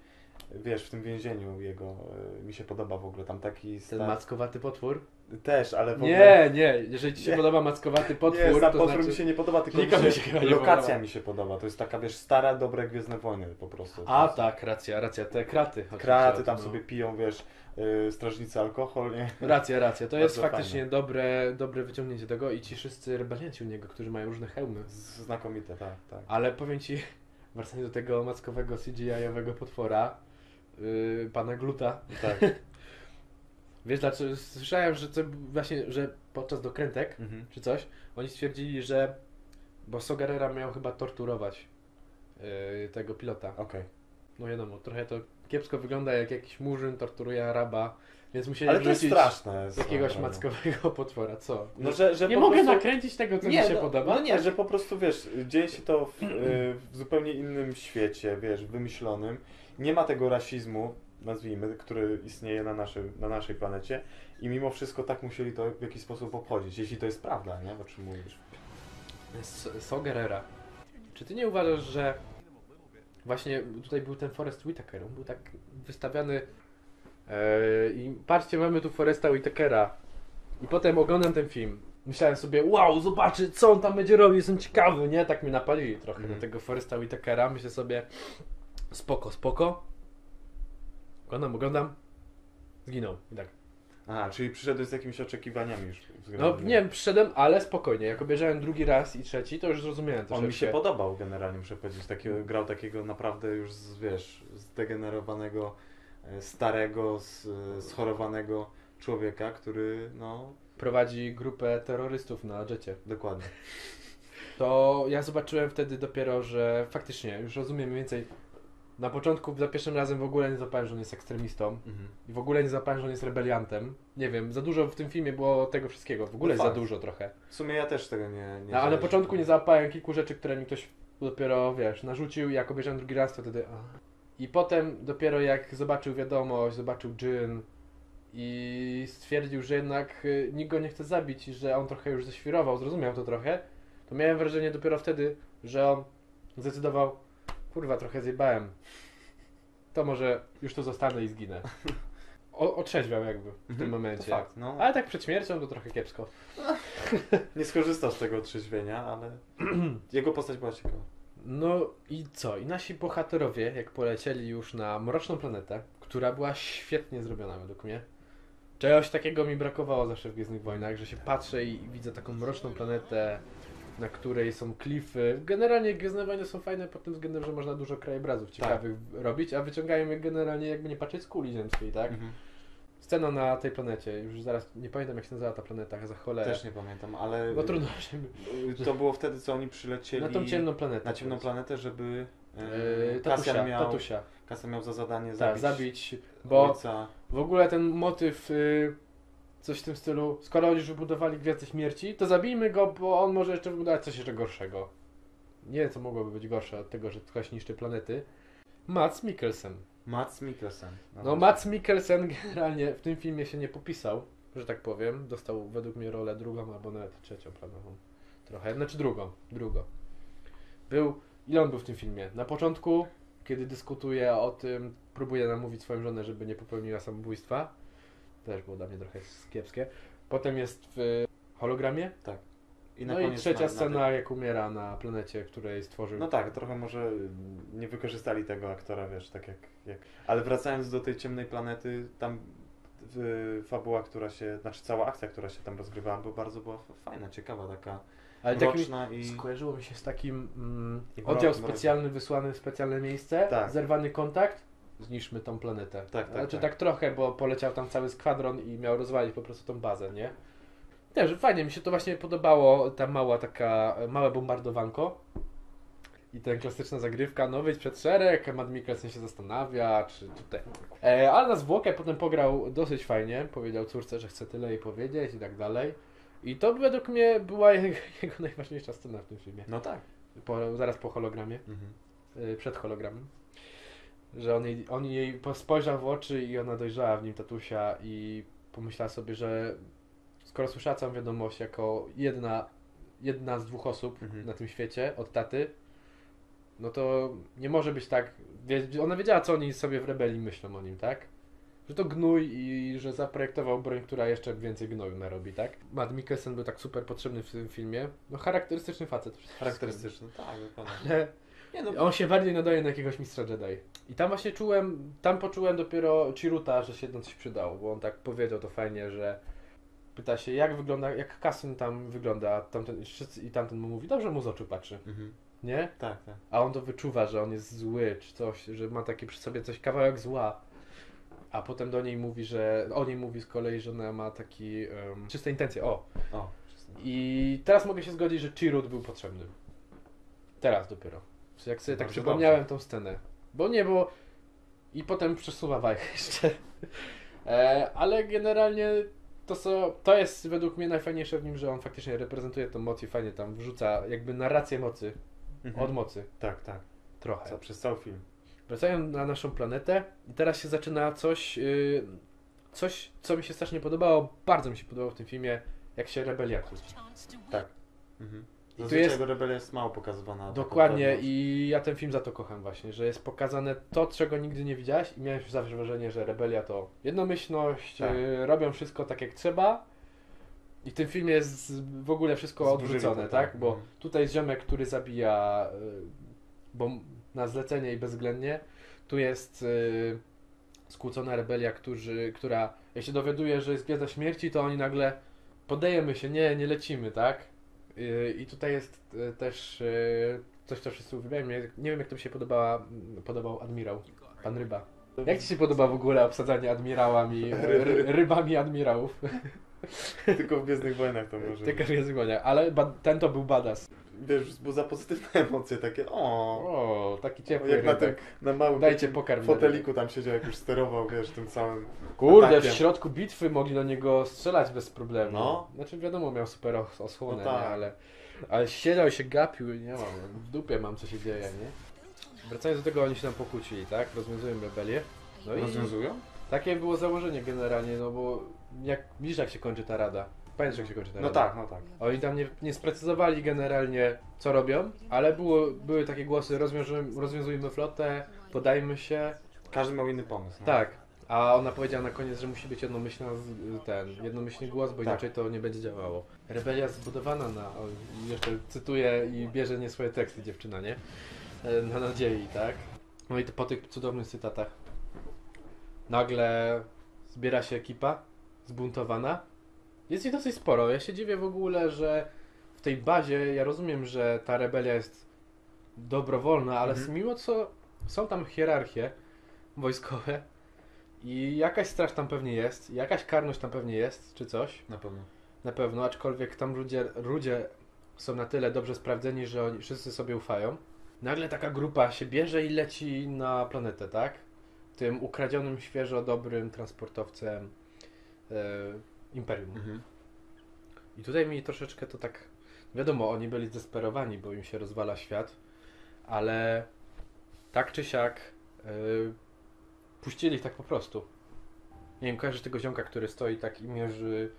wiesz, w tym więzieniu jego, y, mi się podoba w ogóle, tam taki... Ten star... mackowaty potwór? Też, ale w ogóle... Nie, nie, jeżeli ci się nie. podoba mackowaty potwór, nie, to potwór znaczy... mi się nie podoba, tylko mi się, się lokacja podoba. mi się podoba, to jest taka, wiesz, stara, dobre Gwiezdne Wojny po prostu. A tak, racja, racja, te kraty. Kraty tam no. sobie piją, wiesz... Yy, strażnicy alkohol, nie? Racja, racja. To jest faktycznie fajne. dobre dobre wyciągnięcie tego i ci wszyscy rebelianci u niego, którzy mają różne hełmy. Znakomite, tak, tak. Ale powiem ci, wracając do tego mackowego C G I-owego potwora, yy, pana Gluta. Tak. Wiesz, dlaczego? Słyszałem, że to właśnie, że podczas dokrętek, mhm. czy coś, oni stwierdzili, że... Bo Saw Gerrera miał chyba torturować yy, tego pilota. Okej. Okay. No wiadomo, trochę to... Kiepsko wygląda, jak jakiś murzyn torturuje Araba, więc musieli ale wrzucić straszne, jakiegoś straszne. mackowego potwora, co? No, że, że nie mogę prostu... nakręcić tego, co nie, mi się no, podoba. No nie, że po prostu, wiesz, dzieje się to w, w zupełnie innym świecie, wiesz, wymyślonym. Nie ma tego rasizmu, nazwijmy, który istnieje na naszej, na naszej planecie i mimo wszystko tak musieli to w jakiś sposób obchodzić, jeśli to jest prawda, nie? O czym mówisz? Saw Gerrera. Czy ty nie uważasz, że... Właśnie tutaj był ten Forest Whitaker, on był tak wystawiany yy, i patrzcie, mamy tu Foresta Whitakera. I potem oglądam ten film, myślałem sobie, wow, zobaczy co on tam będzie robił, jestem ciekawy, nie? Tak mnie napalili trochę mm. do tego Foresta Whitakera, myślę sobie, spoko, spoko. Oglądam, oglądam, zginął i tak. A, czyli przyszedłeś z jakimiś oczekiwaniami już. No nie wiem, przyszedłem, ale spokojnie. Jak obejrzałem drugi raz i trzeci, to już zrozumiałem to. On mi się podobał generalnie, muszę powiedzieć. Taki, grał takiego naprawdę już, z, wiesz, zdegenerowanego, starego, schorowanego człowieka, który no... Prowadzi grupę terrorystów na Jetcie. Dokładnie. To ja zobaczyłem wtedy dopiero, że faktycznie już rozumiem mniej więcej. Na początku, za pierwszym razem w ogóle nie zapałem, że on jest ekstremistą mhm. i w ogóle nie zapałem, że on jest rebeliantem. Nie wiem, za dużo w tym filmie było tego wszystkiego, w ogóle no za dużo trochę. W sumie ja też tego nie... nie no, ale na początku nie zapałem kilku rzeczy, które mi ktoś dopiero, wiesz, narzucił i jak obejrzałem drugi raz, to wtedy... A. I potem dopiero jak zobaczył wiadomość, zobaczył Jyn i stwierdził, że jednak nikt go nie chce zabić i że on trochę już ześwirował, zrozumiał to trochę, to miałem wrażenie dopiero wtedy, że on zdecydował, kurwa, trochę zjebałem. To może już tu zostanę i zginę. O, otrzeźwiał jakby w mm-hmm. tym momencie. To fakt, no. Ale tak przed śmiercią to trochę kiepsko. Nie skorzystał z tego otrzeźwienia, ale jego postać była ciekawa. No i co? I nasi bohaterowie, jak polecieli już na Mroczną Planetę, która była świetnie zrobiona według mnie. Czegoś takiego mi brakowało zawsze w Gwiezdnych Wojnach, że się patrzę i, i widzę taką Mroczną Planetę, na której są klify. Generalnie Gwiezdne Wojny są fajne pod tym względem, że można dużo krajobrazów ciekawych tak. robić, a wyciągają je generalnie jakby nie patrzeć z kuli ziemskiej, tak? Mhm. Scena na tej planecie, już zaraz nie pamiętam jak się nazywała ta planeta, za cholerę. Też nie pamiętam, ale... Bo trudno się... To było wtedy, co oni przylecieli... Na tą ciemną planetę. Na ciemną planetę, żeby... Yy, Cassian tatusia, miał, tatusia. Cassian miał za zadanie tak, zabić... zabić, bo ojca. W ogóle ten motyw... Yy, Coś w tym stylu, skoro oni już wybudowali Gwiazdę Śmierci, to zabijmy go, bo on może jeszcze wybudować coś jeszcze gorszego. Nie wiem, co mogłoby być gorsze od tego, że ktoś niszczy planety. Mads Mikkelsen. Mads Mikkelsen. No, no Mads Mikkelsen generalnie w tym filmie się nie popisał, że tak powiem. Dostał według mnie rolę drugą albo nawet trzecią planową. Trochę, znaczy drugą, drugą. Był, ile on był w tym filmie? Na początku, kiedy dyskutuje o tym, próbuje namówić swoją żonę, żeby nie popełniła samobójstwa. Też było dla mnie trochę kiepskie. Potem jest w hologramie. Tak. I na no koniec i trzecia na, scena, na... jak umiera na planecie, której stworzył. No tak, trochę może nie wykorzystali tego aktora, wiesz, tak jak... jak... Ale wracając do tej ciemnej planety, tam y, fabuła, która się... Znaczy cała akcja, która się tam rozgrywała, była bardzo była fajna, ciekawa, taka... Ale mroczna i... Skojarzyło mi się z takim mm, oddział mroczny, specjalny mroczny. wysłany w specjalne miejsce, tak. Zerwany kontakt, zniszczmy tą planetę. Tak, tak, znaczy tak. tak trochę, bo poleciał tam cały skwadron i miał rozwalić po prostu tą bazę, nie? Też fajnie, mi się to właśnie podobało, ta mała taka, małe bombardowanko i ten klasyczna zagrywka, no wyjdź przed szereg, Mads Mikkelsen się zastanawia, czy tutaj. E, ale na zwłokę potem pograł dosyć fajnie, powiedział córce, że chce tyle jej powiedzieć i tak dalej. I to według mnie była jego, jego najważniejsza scena w tym filmie. No tak. Po, zaraz po hologramie, mhm. e, przed hologramem. Że on jej, on jej spojrzał w oczy i ona dojrzała w nim tatusia i pomyślała sobie, że skoro słyszała całą wiadomość jako jedna, jedna z dwóch osób mhm. na tym świecie od taty, no to nie może być tak, ona wiedziała, co oni sobie w rebelii myślą o nim, tak? Że to gnój i że zaprojektował broń, która jeszcze więcej gnoju narobi, tak? Mads Mikkelsen był tak super potrzebny w tym filmie. No charakterystyczny facet. Charakterystyczny, tak, dokładnie. Nie, no, on się bardziej nadaje na jakiegoś mistrza Jedi. I tam właśnie czułem, tam poczułem dopiero Chirruta, że się coś przydało, bo on tak powiedział to fajnie, że pyta się, jak wygląda, jak Cassian tam wygląda, tamten, i tamten mu mówi, dobrze mu z oczu patrzy. Mhm. Nie? Tak, tak. A on to wyczuwa, że on jest zły, czy coś, że ma taki przy sobie coś, kawałek zła. A potem do niej mówi, że o niej mówi z kolei, że ona ma taki um, czyste intencje. O. o czyste. I teraz mogę się zgodzić, że Chirrut był potrzebny. Teraz dopiero. Jak sobie tak przypomniałem dobrze. tą scenę. Bo nie było. I potem przesuwa wajchę jeszcze. E, ale generalnie to, co, to jest według mnie najfajniejsze w nim, że on faktycznie reprezentuje tą moc i fajnie tam wrzuca jakby narrację mocy. Mhm. Od mocy. Tak, tak. Trochę. Co, przez cały film. Wracają na naszą planetę i teraz się zaczyna coś, yy, coś, co mi się strasznie podobało, bardzo mi się podobało w tym filmie, jak się rebelia kłóci. Tak. Mhm. Zazwyczaj jest, rebelia jest mało pokazywana. Dokładnie i ja ten film za to kocham właśnie, że jest pokazane to, czego nigdy nie widziałeś i miałem zawsze wrażenie, że rebelia to jednomyślność, tak. yy, robią wszystko tak jak trzeba i w tym filmie jest w ogóle wszystko odwrócone, tak? tak? Bo mhm. tutaj jest ziomek, który zabija, yy, bo na zlecenie i bezwzględnie. Tu jest yy, skłócona rebelia, którzy, która jak się dowiaduje, że jest gwiazda śmierci, to oni nagle podajemy się, nie, nie lecimy, tak? Yy, I tutaj jest yy, też yy, coś, co wszyscy uwielbiają. Nie, nie wiem, jak to mi się podobała, podobał admirał, pan Ryba. Jak Ci się podoba w ogóle obsadzanie admirałami, ry, rybami admirałów? Tylko w Gwiezdnych Wojnach to może. Tylko w Gwiezdnych Wojnach, ale ten to był badass. Wiesz, za pozytywne emocje, takie o, o taki ciepły jak na, tym, na małym Dajcie pokarm, foteliku tam siedział, jak już sterował, wiesz, tym całym Kurde, atakiem. W środku bitwy mogli do niego strzelać bez problemu. No. Znaczy wiadomo, miał super osłonę, no tak. nie, ale, ale siedział i się gapił i nie mam, w dupie mam, co się dzieje, nie? Wracając do tego, oni się tam pokłócili, tak? Rozwiązują rebelię. No Rozwiązują? I takie było założenie generalnie, no bo jak widzisz, jak się kończy ta rada. Pamiętasz, jak się kończy ta rada? No tak, no tak. Oni tam nie, nie sprecyzowali generalnie, co robią, ale było, były takie głosy, rozwiążujmy, rozwiązujmy flotę, podajmy się. Każdy miał inny pomysł. No. Tak, a ona powiedziała na koniec, że musi być jednomyślna, ten, jednomyślny głos, bo tak. inaczej to nie będzie działało. Rebelia zbudowana na, o, jeszcze cytuję i bierze nie swoje teksty dziewczyna, nie? Na nadziei, tak? No i to po tych cudownych cytatach nagle zbiera się ekipa zbuntowana. Jest ich dosyć sporo. Ja się dziwię w ogóle, że w tej bazie, ja rozumiem, że ta rebelia jest dobrowolna, ale mhm. mimo co są tam hierarchie wojskowe i jakaś straż tam pewnie jest, jakaś karność tam pewnie jest, czy coś. Na pewno. Na pewno, aczkolwiek tam ludzie, ludzie są na tyle dobrze sprawdzeni, że oni wszyscy sobie ufają. Nagle taka grupa się bierze i leci na planetę, tak? Tym ukradzionym, świeżo dobrym transportowcem yy, Imperium. Mhm. I tutaj mi troszeczkę to tak... Wiadomo, oni byli zdesperowani, bo im się rozwala świat, ale tak czy siak yy, puścili ich tak po prostu. Nie wiem, kojarzysz tego ziomka, który stoi tak i mierzy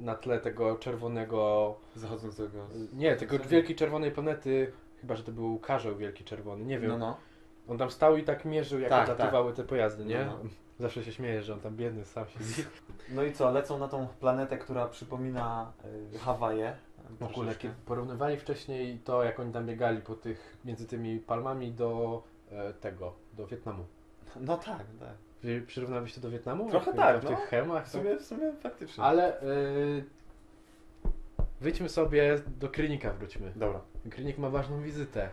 na tle tego czerwonego... Zachodzącego... Z... Nie, tego wielkiej czerwonej planety... Chyba, że to był K dwa S O wielki czerwony, nie wiem. No, no. On tam stał i tak mierzył, jak tak, odlatywały tak. te pojazdy, nie? No, no. Zawsze się śmieje, że on tam biedny sam się zje. No i co, lecą na tą planetę, która przypomina y, Hawaje. W ogóle troszeczkę. Porównywali wcześniej to, jak oni tam biegali po tych, między tymi palmami do e, tego, do Wietnamu. No tak, tak. Przyrównałeś to do Wietnamu? Trochę tak, w no, tych chemach. W sumie, w sumie faktycznie. Ale y, wyjdźmy sobie, do Krennica wróćmy. Dobra. Krennic ma ważną wizytę.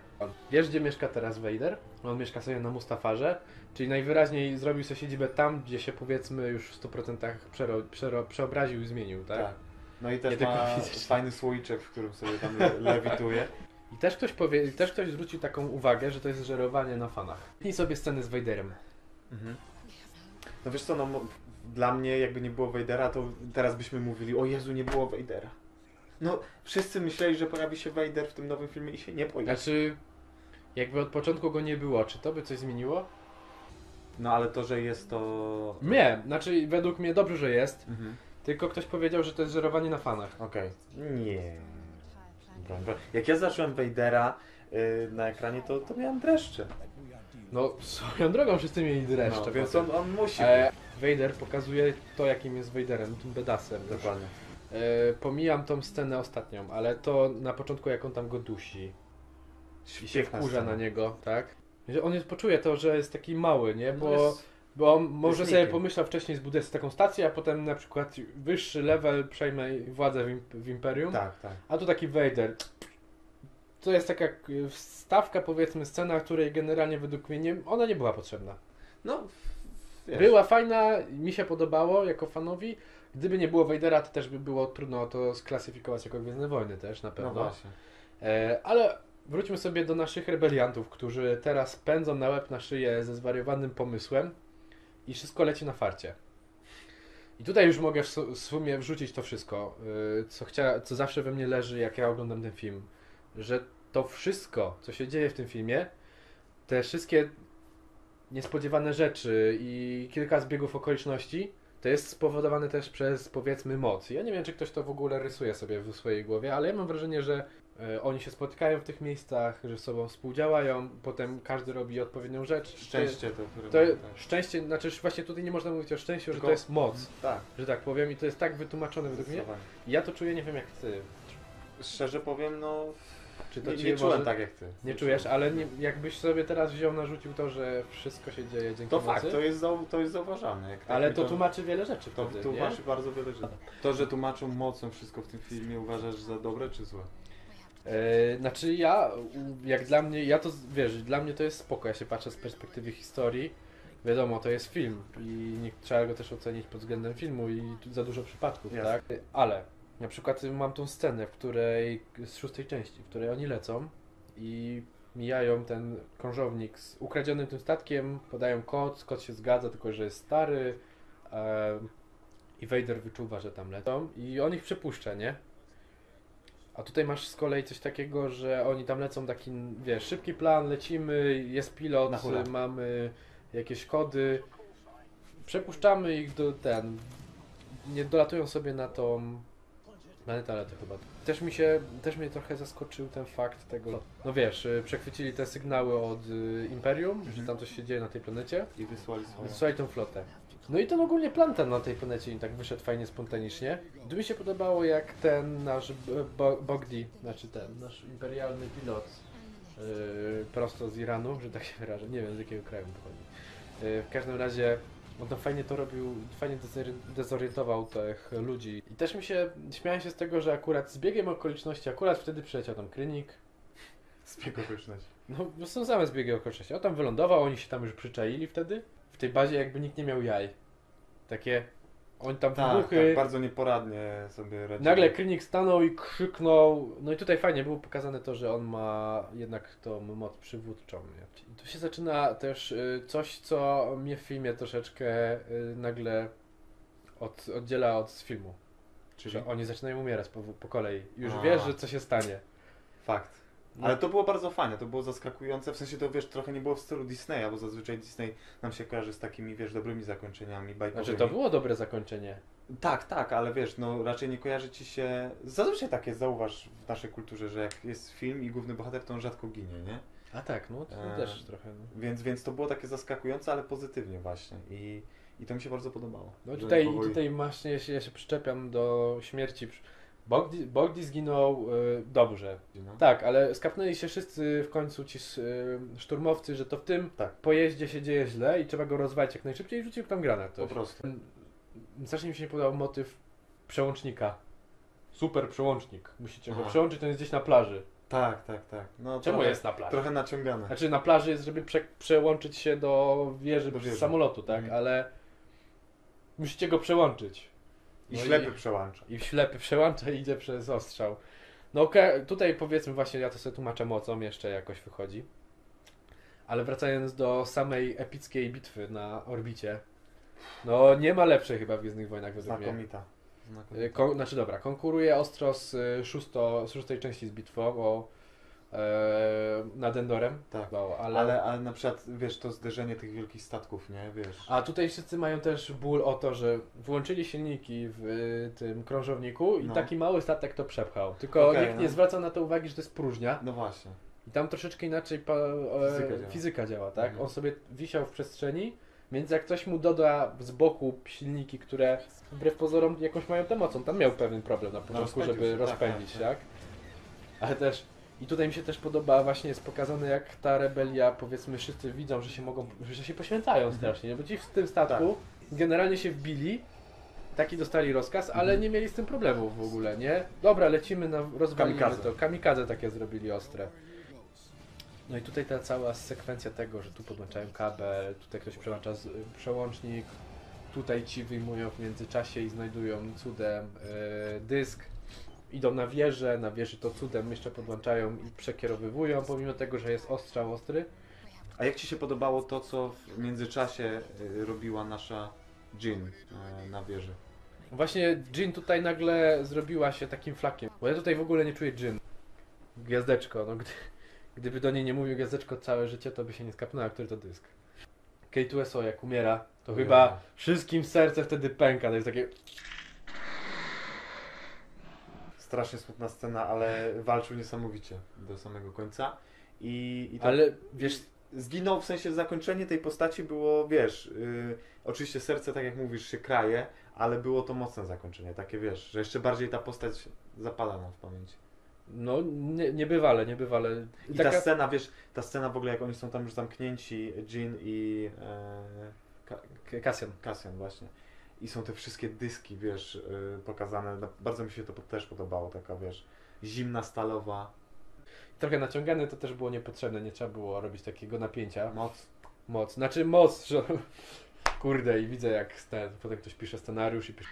Wiesz, gdzie mieszka teraz Vader? On mieszka sobie na Mustafarze, czyli najwyraźniej zrobił sobie siedzibę tam, gdzie się powiedzmy już w sto procent przero, przero, przeobraził i zmienił, tak? Tak. No i też nie ma fajny słoiczek, w którym sobie tam le lewituje. I też ktoś, powie, też ktoś zwrócił taką uwagę, że to jest żerowanie na fanach. I sobie sceny z Vaderem. Mhm. No wiesz co, no dla mnie jakby nie było Vadera, to teraz byśmy mówili, o Jezu, nie było Vadera. No wszyscy myśleli, że pojawi się Vader w tym nowym filmie i się nie pojawi. Znaczy, jakby od początku go nie było, czy to by coś zmieniło? No ale to, że jest to... Nie, znaczy według mnie dobrze, że jest. Mhm. Tylko ktoś powiedział, że to jest żerowanie na fanach. Okej. Okay. Nie. Jak ja zacząłem Vadera yy, na ekranie, to, to miałem dreszcze. No, swoją drogą wszyscy mieli dreszcze. No, więc on, on musi. E, Vader pokazuje to, jakim jest Vaderem, tym bedasem. Dokładnie. E, pomijam tą scenę ostatnią, ale to na początku, jak on tam go dusi. Świetna i się wkurza na niego, tak? Że on jest, poczuje to, że jest taki mały, nie? Bo... No jest... Bo on może sobie pomyślał wcześniej, zbuduję taką stację, a potem na przykład wyższy level przejmę władzę w, imp w Imperium. Tak, tak. A tu taki Vader. To jest taka wstawka, powiedzmy, scena, której generalnie według mnie nie, ona nie była potrzebna. No, wiesz. Była fajna, mi się podobało jako fanowi. Gdyby nie było Vadera, to też by było trudno to sklasyfikować jako Gwiezdne Wojny też, na pewno. No właśnie. E, ale... Wróćmy sobie do naszych rebeliantów, którzy teraz pędzą na łeb na szyję ze zwariowanym pomysłem. I wszystko leci na farcie. I tutaj już mogę w sumie wrzucić to wszystko, co, chcia, co zawsze we mnie leży, jak ja oglądam ten film. Że to wszystko, co się dzieje w tym filmie, te wszystkie niespodziewane rzeczy i kilka zbiegów okoliczności, to jest spowodowane też przez, powiedzmy, moc. Ja nie wiem, czy ktoś to w ogóle rysuje sobie w swojej głowie, ale ja mam wrażenie, że oni się spotykają w tych miejscach, że sobą współdziałają, potem każdy robi odpowiednią rzecz. Szczęście to... to, to tak. Szczęście, znaczy właśnie tutaj nie można mówić o szczęściu, tylko, że to jest moc, tak. Że tak powiem, i to jest tak wytłumaczone według mnie. Ja to czuję, nie wiem jak ty. Szczerze powiem, no... Czy to nie, nie czułem może... tak jak ty. Nie, nie czujesz, czułem. Ale nie, jakbyś sobie teraz wziął, narzucił to, że wszystko się dzieje dzięki to mocy. To fakt, to jest, zau, to jest zauważalne. Jak tak ale to, to tłumaczy wiele rzeczy To wtedy, tłumaczy nie? bardzo wiele rzeczy. To, że tłumaczą mocą wszystko w tym filmie, uważasz za dobre czy złe? Yy, znaczy ja, jak dla mnie, ja to, wiesz, dla mnie to jest spoko, ja się patrzę z perspektywy historii, wiadomo, to jest film i nie, trzeba go też ocenić pod względem filmu i za dużo przypadków, yes. Tak? Ale na przykład mam tą scenę, w której, z szóstej części, w której oni lecą i mijają ten krążownik z ukradzionym tym statkiem, podają kod, kod się zgadza, tylko że jest stary yy, i Vader wyczuwa, że tam lecą i on ich przepuszcza, nie? A tutaj masz z kolei coś takiego, że oni tam lecą taki, wiesz, szybki plan, lecimy, jest pilot, mamy jakieś kody, przepuszczamy ich do ten, nie dolatują sobie na tą planetę, ale to chyba. Też mi się, też mnie trochę zaskoczył ten fakt tego, no wiesz, przechwycili te sygnały od y, Imperium, mhm. Że tam coś się dzieje na tej planecie i wysłali swoją. Wysłali tą flotę. No i ten ogólnie plan ten na tej planecie i tak wyszedł fajnie, spontanicznie. Gdyby się podobało, jak ten nasz bo Bodhi, znaczy ten nasz imperialny pilot yy, prosto z Iranu, że tak się wyrażę, nie wiem z jakiego kraju pochodzi. Yy, w każdym razie on tam fajnie to robił, fajnie dezorientował tych ludzi. I też mi się, śmiałem się z tego, że akurat z biegiem okoliczności, akurat wtedy przyleciał tam Krennic. Z biegu okoliczności. No są same zbiegi okoliczności. On tam wylądował, oni się tam już przyczaili wtedy. W tej bazie jakby nikt nie miał jaj. Takie... Oni tam tak, wybuchy... Tak, bardzo nieporadnie sobie radzili. Nagle Krennic stanął i krzyknął... No i tutaj fajnie było pokazane to, że on ma jednak tą moc przywódczą. I tu się zaczyna też coś, co mnie w filmie troszeczkę nagle od, oddziela od filmu. Czyli? Że oni zaczynają umierać po, po kolei. Już A. wiesz, że co się stanie. Fakt. No. Ale to było bardzo fajne, to było zaskakujące, w sensie to, wiesz, trochę nie było w stylu Disneya, bo zazwyczaj Disney nam się kojarzy z takimi, wiesz, dobrymi zakończeniami, bajkowymi. Znaczy to było dobre zakończenie. Tak, tak, ale wiesz, no raczej nie kojarzy ci się, zazwyczaj tak jest, zauważ w naszej kulturze, że jak jest film i główny bohater, to on rzadko ginie, nie? A tak, no to e... też trochę. No. Więc, więc to było takie zaskakujące, ale pozytywnie właśnie i, i to mi się bardzo podobało. No tutaj, powoli... tutaj właśnie ja się, ja się przyczepiam do śmierci Bodhi, Bodhi zginął y, dobrze. Zginął? Tak, ale skapnęli się wszyscy w końcu ci y, szturmowcy, że to w tym tak. pojeździe się dzieje źle i trzeba go rozwalić jak najszybciej i rzucił tam granat. Ktoś. Po prostu. Strasznie mi się nie podobał motyw przełącznika. Super przełącznik. Musicie Aha. go przełączyć, on jest gdzieś na plaży. Tak, tak, tak. No, czemu trochę, jest na plaży? Trochę naciągane. Znaczy na plaży jest, żeby prze, przełączyć się do wieży, do wieży. Z samolotu, tak, mhm. ale musicie go przełączyć. I no ślepy i, przełącza. I ślepy przełącza i idzie przez ostrzał. No okay, tutaj powiedzmy właśnie, ja to sobie tłumaczę mocą, jeszcze jakoś wychodzi. Ale wracając do samej epickiej bitwy na orbicie. No nie ma lepszej chyba w Gwiezdnych Wojnach według mnie. Znakomita. Znakomita. Kon, znaczy dobra, konkuruje ostro z, szósto, z szóstej części z bitwą, bo e, nad Endorem. Tak, bo, ale... Ale, ale na przykład wiesz, to zderzenie tych wielkich statków, nie? Wiesz. A tutaj wszyscy mają też ból o to, że włączyli silniki w y, tym krążowniku i no. taki mały statek to przepchał. Tylko okay, nikt no. nie zwraca na to uwagi, że to jest próżnia. No właśnie. I tam troszeczkę inaczej pa, e, fizyka, działa. fizyka działa, tak? Mhm. On sobie wisiał w przestrzeni. Więc jak ktoś mu doda z boku silniki, które wbrew pozorom jakąś mają tę mocą, tam miał pewien problem na początku, no, żeby się, rozpędzić, tak, tak. tak? Ale też, i tutaj mi się też podoba, właśnie jest pokazane jak ta rebelia, powiedzmy, wszyscy widzą, że się mogą, że się poświęcają mhm. strasznie, bo ci w tym statku tak. generalnie się wbili, taki dostali rozkaz, ale mhm. nie mieli z tym problemów w ogóle, nie? Dobra, lecimy na rozwalimy kamikadze. to, kamikadze takie zrobili ostre. No i tutaj ta cała sekwencja tego, że tu podłączają kabel, tutaj ktoś przełącza z, przełącznik, tutaj ci wyjmują w międzyczasie i znajdują cudem y, dysk, idą na wieżę, na wieży to cudem jeszcze podłączają i przekierowywują, pomimo tego, że jest ostrzał ostry. A jak ci się podobało to, co w międzyczasie y, robiła nasza Jyn y, na wieży? Właśnie Jyn tutaj nagle zrobiła się takim flakiem, bo ja tutaj w ogóle nie czuję Jyn. Gwiazdeczko, no gdy... Gdyby do niej nie mówił Gwiazdeczko całe życie, to by się nie skapnęła, który to dysk. K dwa S O jak umiera, to umiera. Chyba wszystkim serce wtedy pęka, to jest takie... Strasznie smutna scena, ale walczył niesamowicie do samego końca. I, i to... Ale wiesz... Zginął, w sensie zakończenie tej postaci było, wiesz, yy, oczywiście serce, tak jak mówisz, się kraje, ale było to mocne zakończenie, takie wiesz, że jeszcze bardziej ta postać zapada nam w pamięci. No, nie, niebywale, niebywale. I, I taka... ta scena, wiesz, ta scena w ogóle, jak oni są tam już zamknięci, Jyn i e, Cassian. Cassian, właśnie. I są te wszystkie dyski, wiesz, e, pokazane. Bardzo mi się to też podobało, taka, wiesz, zimna, stalowa. Trochę naciągane to też było niepotrzebne, nie trzeba było robić takiego napięcia. Moc. Moc, znaczy moc, że... Kurde, i widzę jak ten, potem ktoś pisze scenariusz i pisze...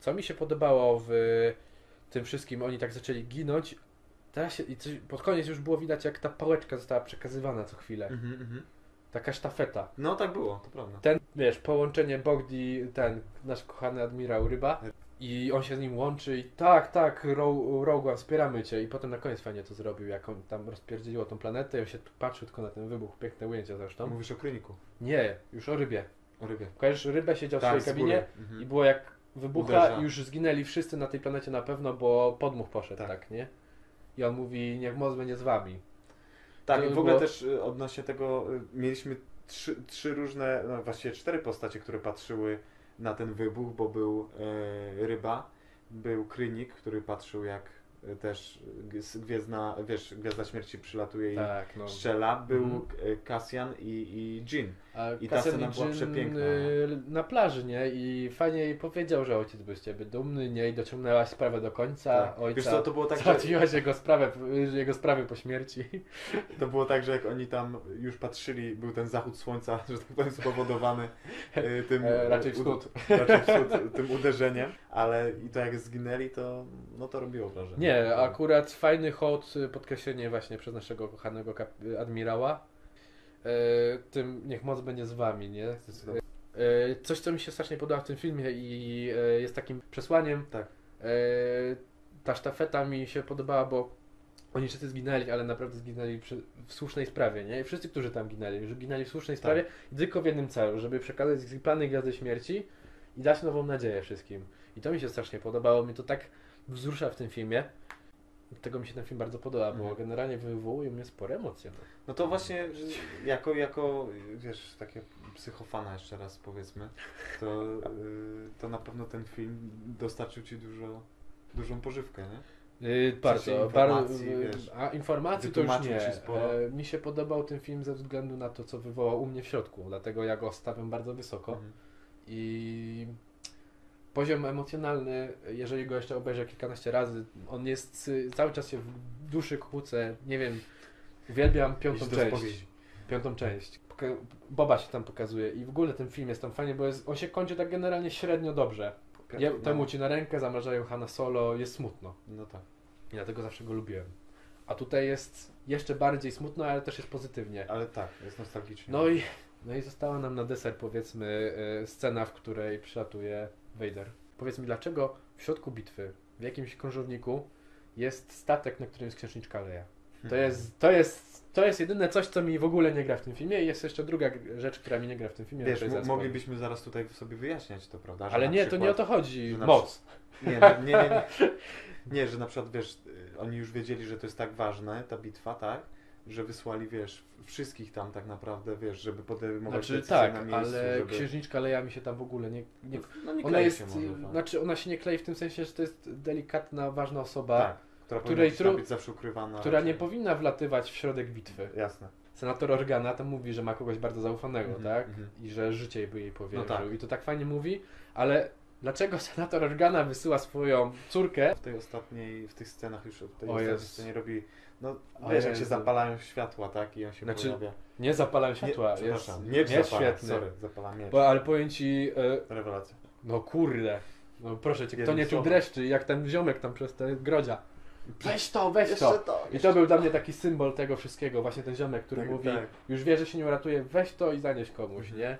Co mi się podobało w tym wszystkim, oni tak zaczęli ginąć, teraz się, i coś, pod koniec już było widać, jak ta pałeczka została przekazywana co chwilę. Mm-hmm. Taka sztafeta. No tak było, to prawda. Ten, wiesz, połączenie Bodhi, ten nasz kochany admirał Ryba i on się z nim łączy i tak, tak, Rogue One, wspieramy cię. I potem na koniec fajnie to zrobił, jak on tam rozpierdzieliło tą planetę i on się tu patrzył tylko na ten wybuch, piękne ujęcia zresztą. Mówisz o Krennicu? Nie, już o Rybie. O Rybie. Kojarzysz, Rybę siedział tak, w swojej kabinie mm-hmm. i było jak... Wybucha i już zginęli wszyscy na tej planecie na pewno, bo podmuch poszedł, tak, tak nie? I on mówi, niech moc będzie z wami. Tak, to i w ogóle było... też odnośnie tego, mieliśmy trzy, trzy różne, no właściwie cztery postacie, które patrzyły na ten wybuch, bo był e, Ryba, był Krennic, który patrzył jak też gwiezdna, wiesz, Gwiazda Śmierci przylatuje i tak, no. strzela, był mhm. Cassian i, i Jyn. A I ta scena była przepiękna. Na plaży, nie? I fajnie jej powiedział, że ojciec był z ciebie dumny, nie? I dociągnęłaś sprawę do końca tak. ojca. Wiesz co, to było tak, załatwiłaś że... jego sprawę, jego sprawy po śmierci. To było tak, że jak oni tam już patrzyli, był ten zachód słońca, że tak powiem, spowodowany tym... E, raczej wschód. Raczej wschód, tym uderzeniem. Ale i to jak zginęli, to no to robiło wrażenie. Nie, akurat fajny hot, podkreślenie właśnie przez naszego kochanego admirała. Yy, tym niech moc będzie z wami, nie? Yy, coś, co mi się strasznie podoba w tym filmie i yy, jest takim przesłaniem. Tak. Yy, ta sztafeta mi się podobała, bo oni wszyscy zginęli, ale naprawdę zginęli przy, w słusznej sprawie, nie? I wszyscy, którzy tam ginęli, ginęli w słusznej tak. sprawie, tylko w jednym celu, żeby przekazać plany Gwiazdy Śmierci i dać nową nadzieję wszystkim. I to mi się strasznie podobało, mnie to tak wzrusza w tym filmie. Tego mi się ten film bardzo podoba, bo generalnie wywołuje mnie spore emocje. No to właśnie jako, jako wiesz, takie psychofana jeszcze raz powiedzmy, to, to na pewno ten film dostarczył ci dużo, dużą pożywkę, nie? Yy, bardzo, informacji, bar wiesz, a informacji to już nie. E, mi się podobał ten film ze względu na to, co wywołał u mnie w środku, dlatego ja go stawiam bardzo wysoko. Mhm. I poziom emocjonalny, jeżeli go jeszcze obejrzę kilkanaście razy, on jest cały czas się w duszy kłócę, nie wiem, uwielbiam piątą część. Piątą część. Boba się tam pokazuje i w ogóle ten film jest tam fajnie, bo jest, on się kończy tak generalnie średnio dobrze. Ja, temu ci na rękę, zamrażają Hana Solo, jest smutno. No tak. I dlatego zawsze go lubiłem. A tutaj jest jeszcze bardziej smutno, ale też jest pozytywnie. Ale tak, jest nostalgicznie. No i, no i została nam na deser, powiedzmy, scena, w której przylatuje Vader. Powiedz mi, dlaczego w środku bitwy, w jakimś krążowniku jest statek, na którym jest księżniczka Leia? To jest, to jest, to jest jedyne coś, co mi w ogóle nie gra w tym filmie i jest jeszcze druga rzecz, która mi nie gra w tym filmie. Wiesz, moglibyśmy zaraz tutaj sobie wyjaśniać to, prawda? Że ale nie, przykład, to nie o to chodzi. Moc. Nie, nie, nie, nie. Nie, że na przykład, wiesz, oni już wiedzieli, że to jest tak ważne, ta bitwa, tak? Że wysłali, wiesz, wszystkich tam tak naprawdę, wiesz, żeby podejmować znaczy, decyzje tak, na miejscu. Ale żeby... księżniczka Leia mi się tam w ogóle nie... nie... No nie ona jest, się może, znaczy ona się nie klei w tym sensie, że to jest delikatna, ważna osoba. Tak. Która, której tru... być zawsze ukrywana, która nie powinna wlatywać w środek bitwy. Jasne. Senator Organa tam mówi, że ma kogoś bardzo zaufanego, mm-hmm, tak? Mm-hmm. I że życie by jej powierzył. No tak. I to tak fajnie mówi, ale dlaczego senator Organa wysyła swoją córkę? W tej ostatniej, w tych scenach już w tej ostatniej scenie robi... No wiesz, jak się zapalają światła, tak? I on się znaczy, pojawia. Nie zapalają światła, nie, jest miecz zapala, świetny. Sorry, zapala miecz. Bo, ale powiem ci... Yy... Rewelacja. No kurde. No proszę cię, kto nie czuł dreszczy, jak ten ziomek tam przez te grodzia. Weź to, weź jeszcze to! to I to był to. dla mnie taki symbol tego wszystkiego, właśnie ten ziomek, który tak, mówi, tak. już wie, że się nie uratuje, weź to i zanieś komuś, nie?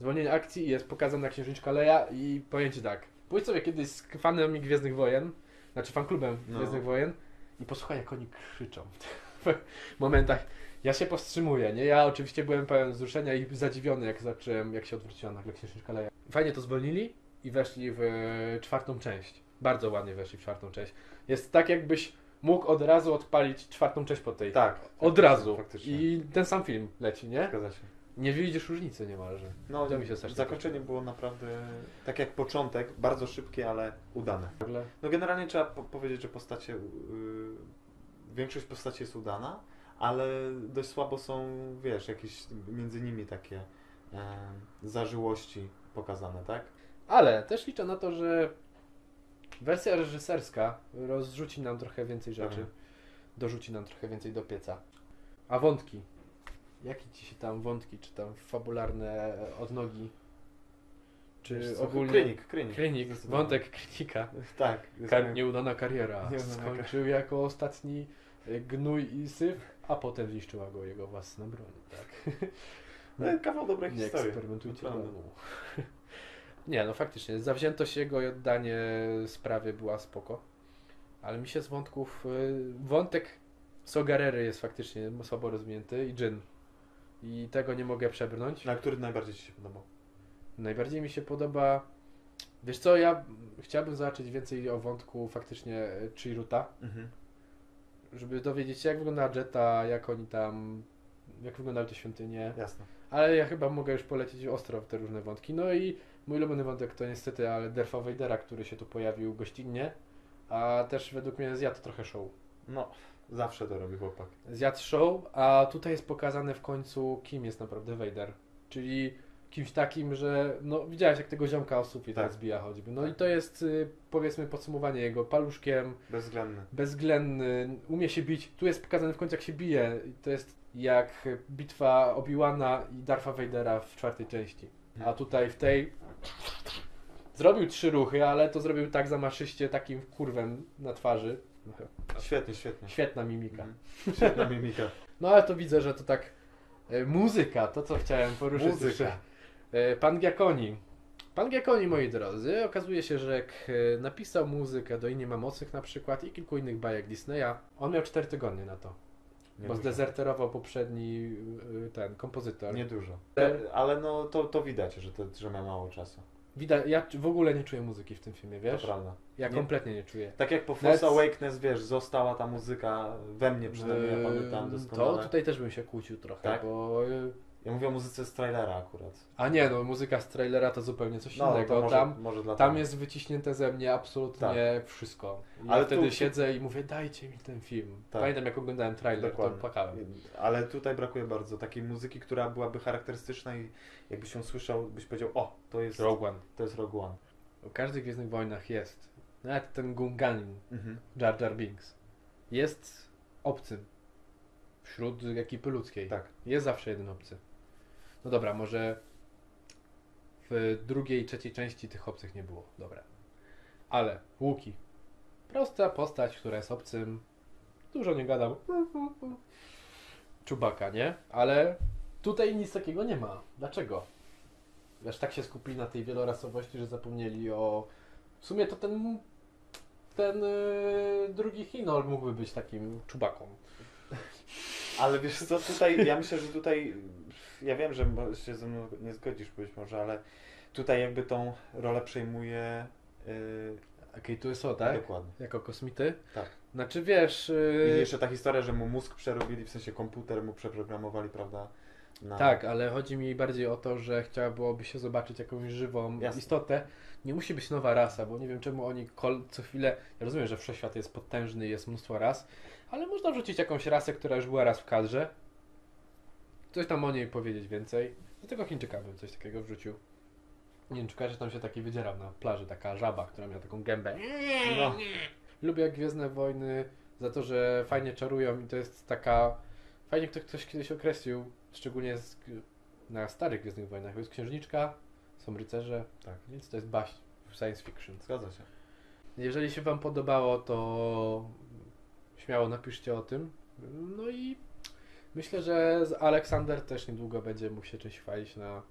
Zwolnienie akcji, jest pokazana księżniczka Leia i pojęcie tak. Pójdź sobie kiedyś z fanami Gwiezdnych Wojen, znaczy fanklubem no. Gwiezdnych Wojen i posłuchaj, jak oni krzyczą w momentach. Ja się powstrzymuję, nie? Ja oczywiście byłem pełen wzruszenia i zadziwiony, jak zacząłem, jak się odwróciła nagle księżniczka Leia. Fajnie to zwolnili i weszli w czwartą część. Bardzo ładnie weszli w czwartą część. Jest tak, jakbyś mógł od razu odpalić czwartą część po tej. Tak. Od razu. Faktycznie. I ten sam film leci, nie? Zgadza się. Nie widzisz różnicy niemalże. No, to mi się zakończenie było naprawdę, tak jak początek, bardzo szybkie, ale udane. No generalnie trzeba po powiedzieć, że postacie, yy, większość postaci jest udana, ale dość słabo są, wiesz, jakieś między nimi takie yy, zażyłości pokazane, tak? Ale też liczę na to, że wersja reżyserska rozrzuci nam trochę więcej rzeczy, mhm. dorzuci nam trochę więcej do pieca. A wątki? Jakie ci się tam wątki, czy tam fabularne odnogi? Czy wiesz, ogólnie... Krennic, Krennic. Krennic, wątek Krennica. Tak. Kar... Nieudana kariera. Nieudana Skończył kar... jako ostatni gnój i syf, a potem zniszczyła go jego własna broń. Tak. No, kawał dobrej historii. Nie historii. eksperymentujcie. Nie, no faktycznie, zawziętość jego i oddanie sprawy była spoko, ale mi się z wątków, wątek Saw Gerrery jest faktycznie słabo rozwinięty i Jyn. I tego nie mogę przebrnąć. Na który najbardziej ci się podobał? Najbardziej mi się podoba, wiesz co, ja chciałbym zobaczyć więcej o wątku faktycznie Chirruta, mhm. żeby dowiedzieć się, jak wygląda Jedha, jak oni tam, jak wyglądały te świątynie. Jasne. Ale ja chyba mogę już polecić ostro w te różne wątki, no i mój ulubiony wątek to niestety, ale Dartha Vadera, który się tu pojawił gościnnie, a też według mnie zjadł trochę show. No, zawsze to robi chłopak. Zjadł show, a tutaj jest pokazane w końcu, kim jest naprawdę Vader. Czyli kimś takim, że no widziałeś, jak tego ziomka osób i tak zbija choćby. No tak. I to jest, powiedzmy, podsumowanie jego paluszkiem. Bezwzględny. Bezwzględny, umie się bić. Tu jest pokazane w końcu, jak się bije. To jest jak bitwa Obi-Wana i Dartha Vadera w czwartej części. A tutaj w tej zrobił trzy ruchy, ale to zrobił tak zamaszyście, takim kurwem na twarzy. Świetnie, świetnie. Świetna mimika. Mm. Świetna mimika. No ale to widzę, że to tak muzyka, to co chciałem poruszyć. Muzyka. Pan Giacchino. Pan Giacchino, moi drodzy, okazuje się, że jak napisał muzykę do I nie mam mocnych na przykład i kilku innych bajek Disneya, on miał cztery tygodnie na to. Nie bo dużo. zdezerterował poprzedni ten kompozytor. Niedużo. Ale no to, to widać, że, to, że ma mało czasu. Widać, ja w ogóle nie czuję muzyki w tym filmie, wiesz? To prawda. Ja nie. kompletnie nie czuję. Tak jak po Force Awakens, wiesz, została ta muzyka we mnie przynajmniej, ja pamiętam doskonale. To tutaj też bym się kłócił trochę, tak? bo Ja mówię o muzyce z trailera akurat. A nie, no muzyka z trailera to zupełnie coś no, innego. Może, tam, może tam jest wyciśnięte ze mnie absolutnie tak. wszystko. Ja ale wtedy tu... siedzę i mówię, dajcie mi ten film. Tak. Pamiętam, jak oglądałem trailer, dokładnie, to płakałem. Ale tutaj brakuje bardzo takiej muzyki, która byłaby charakterystyczna i jakbyś ją słyszał, byś powiedział, o, to jest Rogue One. To jest Rogue One. W każdych Gwiezdnych Wojnach jest, nawet ten Gunganin, mhm. Jar Jar Binks, jest obcym wśród ekipy ludzkiej. Tak. Jest zawsze jeden obcy. No dobra, może w drugiej i trzeciej części tych obcych nie było. Dobra. Ale Łuki. Prosta postać, która jest obcym. Dużo nie gadał. Chewbacca, nie? Ale tutaj nic takiego nie ma. Dlaczego? Wiesz, tak się skupili na tej wielorasowości, że zapomnieli o... W sumie to ten... Ten yy, drugi Chinol mógłby być takim Chewbaccą. Ale wiesz co, tutaj, ja myślę, że tutaj, ja wiem, że się ze mną nie zgodzisz być może, ale tutaj jakby tą rolę przejmuje yy... K dwa S O, tak? Dokładnie. Jako kosmity? Tak. Znaczy wiesz... Yy... I jeszcze ta historia, że mu mózg przerobili, w sensie komputer mu przeprogramowali, prawda? Na... Tak, ale chodzi mi bardziej o to, że chciałoby się zobaczyć jakąś żywą Jasne. istotę. Nie musi być nowa rasa, bo nie wiem czemu oni kol... co chwilę... Ja rozumiem, że wszechświat jest potężny, jest mnóstwo ras, ale można wrzucić jakąś rasę, która już była raz w kadrze. Coś tam o niej powiedzieć więcej. Do tego Chińczyka bym coś takiego wrzucił. Nie wiem, czy kojarzysz, tam się taki wydzierał na plaży, taka żaba, która miała taką gębę. No. Lubię Gwiezdne Wojny za to, że fajnie czarują i to jest taka... Fajnie to ktoś kiedyś określił, szczególnie z... na starych Gwiezdnych Wojnach. Jest księżniczka, są rycerze, tak. Więc to jest baśń w science fiction. Zgadza się. Jeżeli się wam podobało, to... śmiało napiszcie o tym. No i myślę, że Aleksander też niedługo będzie mógł się czymś chwalić na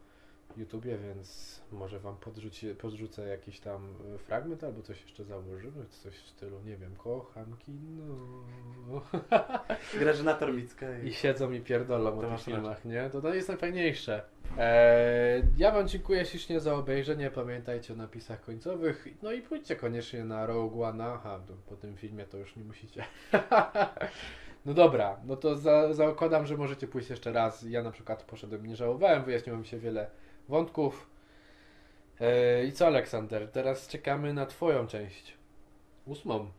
YouTubie, więc może wam podrzuci, podrzucę jakiś tam fragment albo coś jeszcze założymy, coś w stylu, nie wiem, kocham kino. Grażyna Tormicka. I, I siedzą i pierdolą to o tych filmach, nie? To, to jest najfajniejsze. Eee, ja wam dziękuję ślicznie za obejrzenie, pamiętajcie o napisach końcowych, no i pójdźcie koniecznie na Rogue One, aha, po tym filmie to już nie musicie. No dobra, no to za, zakładam, że możecie pójść jeszcze raz. Ja na przykład poszedłem, nie żałowałem, wyjaśniło mi się wiele wątków. Eee, I co, Aleksander? Teraz czekamy na twoją część. Ósmą.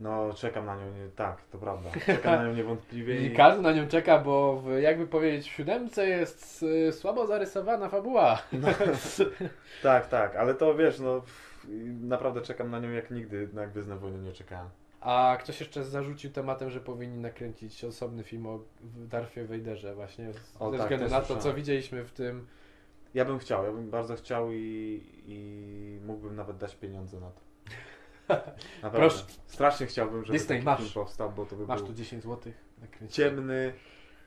No, czekam na nią, nie, tak, to prawda. Czekam na nią niewątpliwie. I każdy na nią czeka, bo w, jakby powiedzieć, w siódemce jest y, słabo zarysowana fabuła. No, tak, tak, ale to wiesz, no naprawdę czekam na nią jak nigdy, na Gwiezdne Wojny nie czekałem. A ktoś jeszcze zarzucił tematem, że powinni nakręcić osobny film o Darthie Vaderze właśnie, o, ze tak, względu na to, co widzieliśmy w tym. Ja bym chciał, ja bym bardzo chciał i, i mógłbym nawet dać pieniądze na to. Naprawdę. Proszę. Strasznie chciałbym, żeby Disney, taki masz. film powstał, bo to by masz był tu dziesięć złotych nakręcić. Ciemny,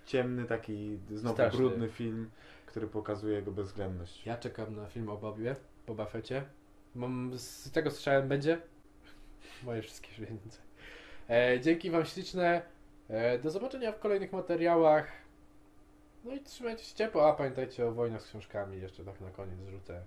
ciemny taki znowu strasznie brudny film, który pokazuje jego bezwzględność. Ja czekam na film o Bobie, Boba Fecie. Mam, z tego słyszałem, będzie? Moje wszystkie pieniądze. E, dzięki wam śliczne. E, do zobaczenia w kolejnych materiałach. No i trzymajcie się ciepło, a pamiętajcie o wojnach z książkami. Jeszcze tak na koniec rzucę.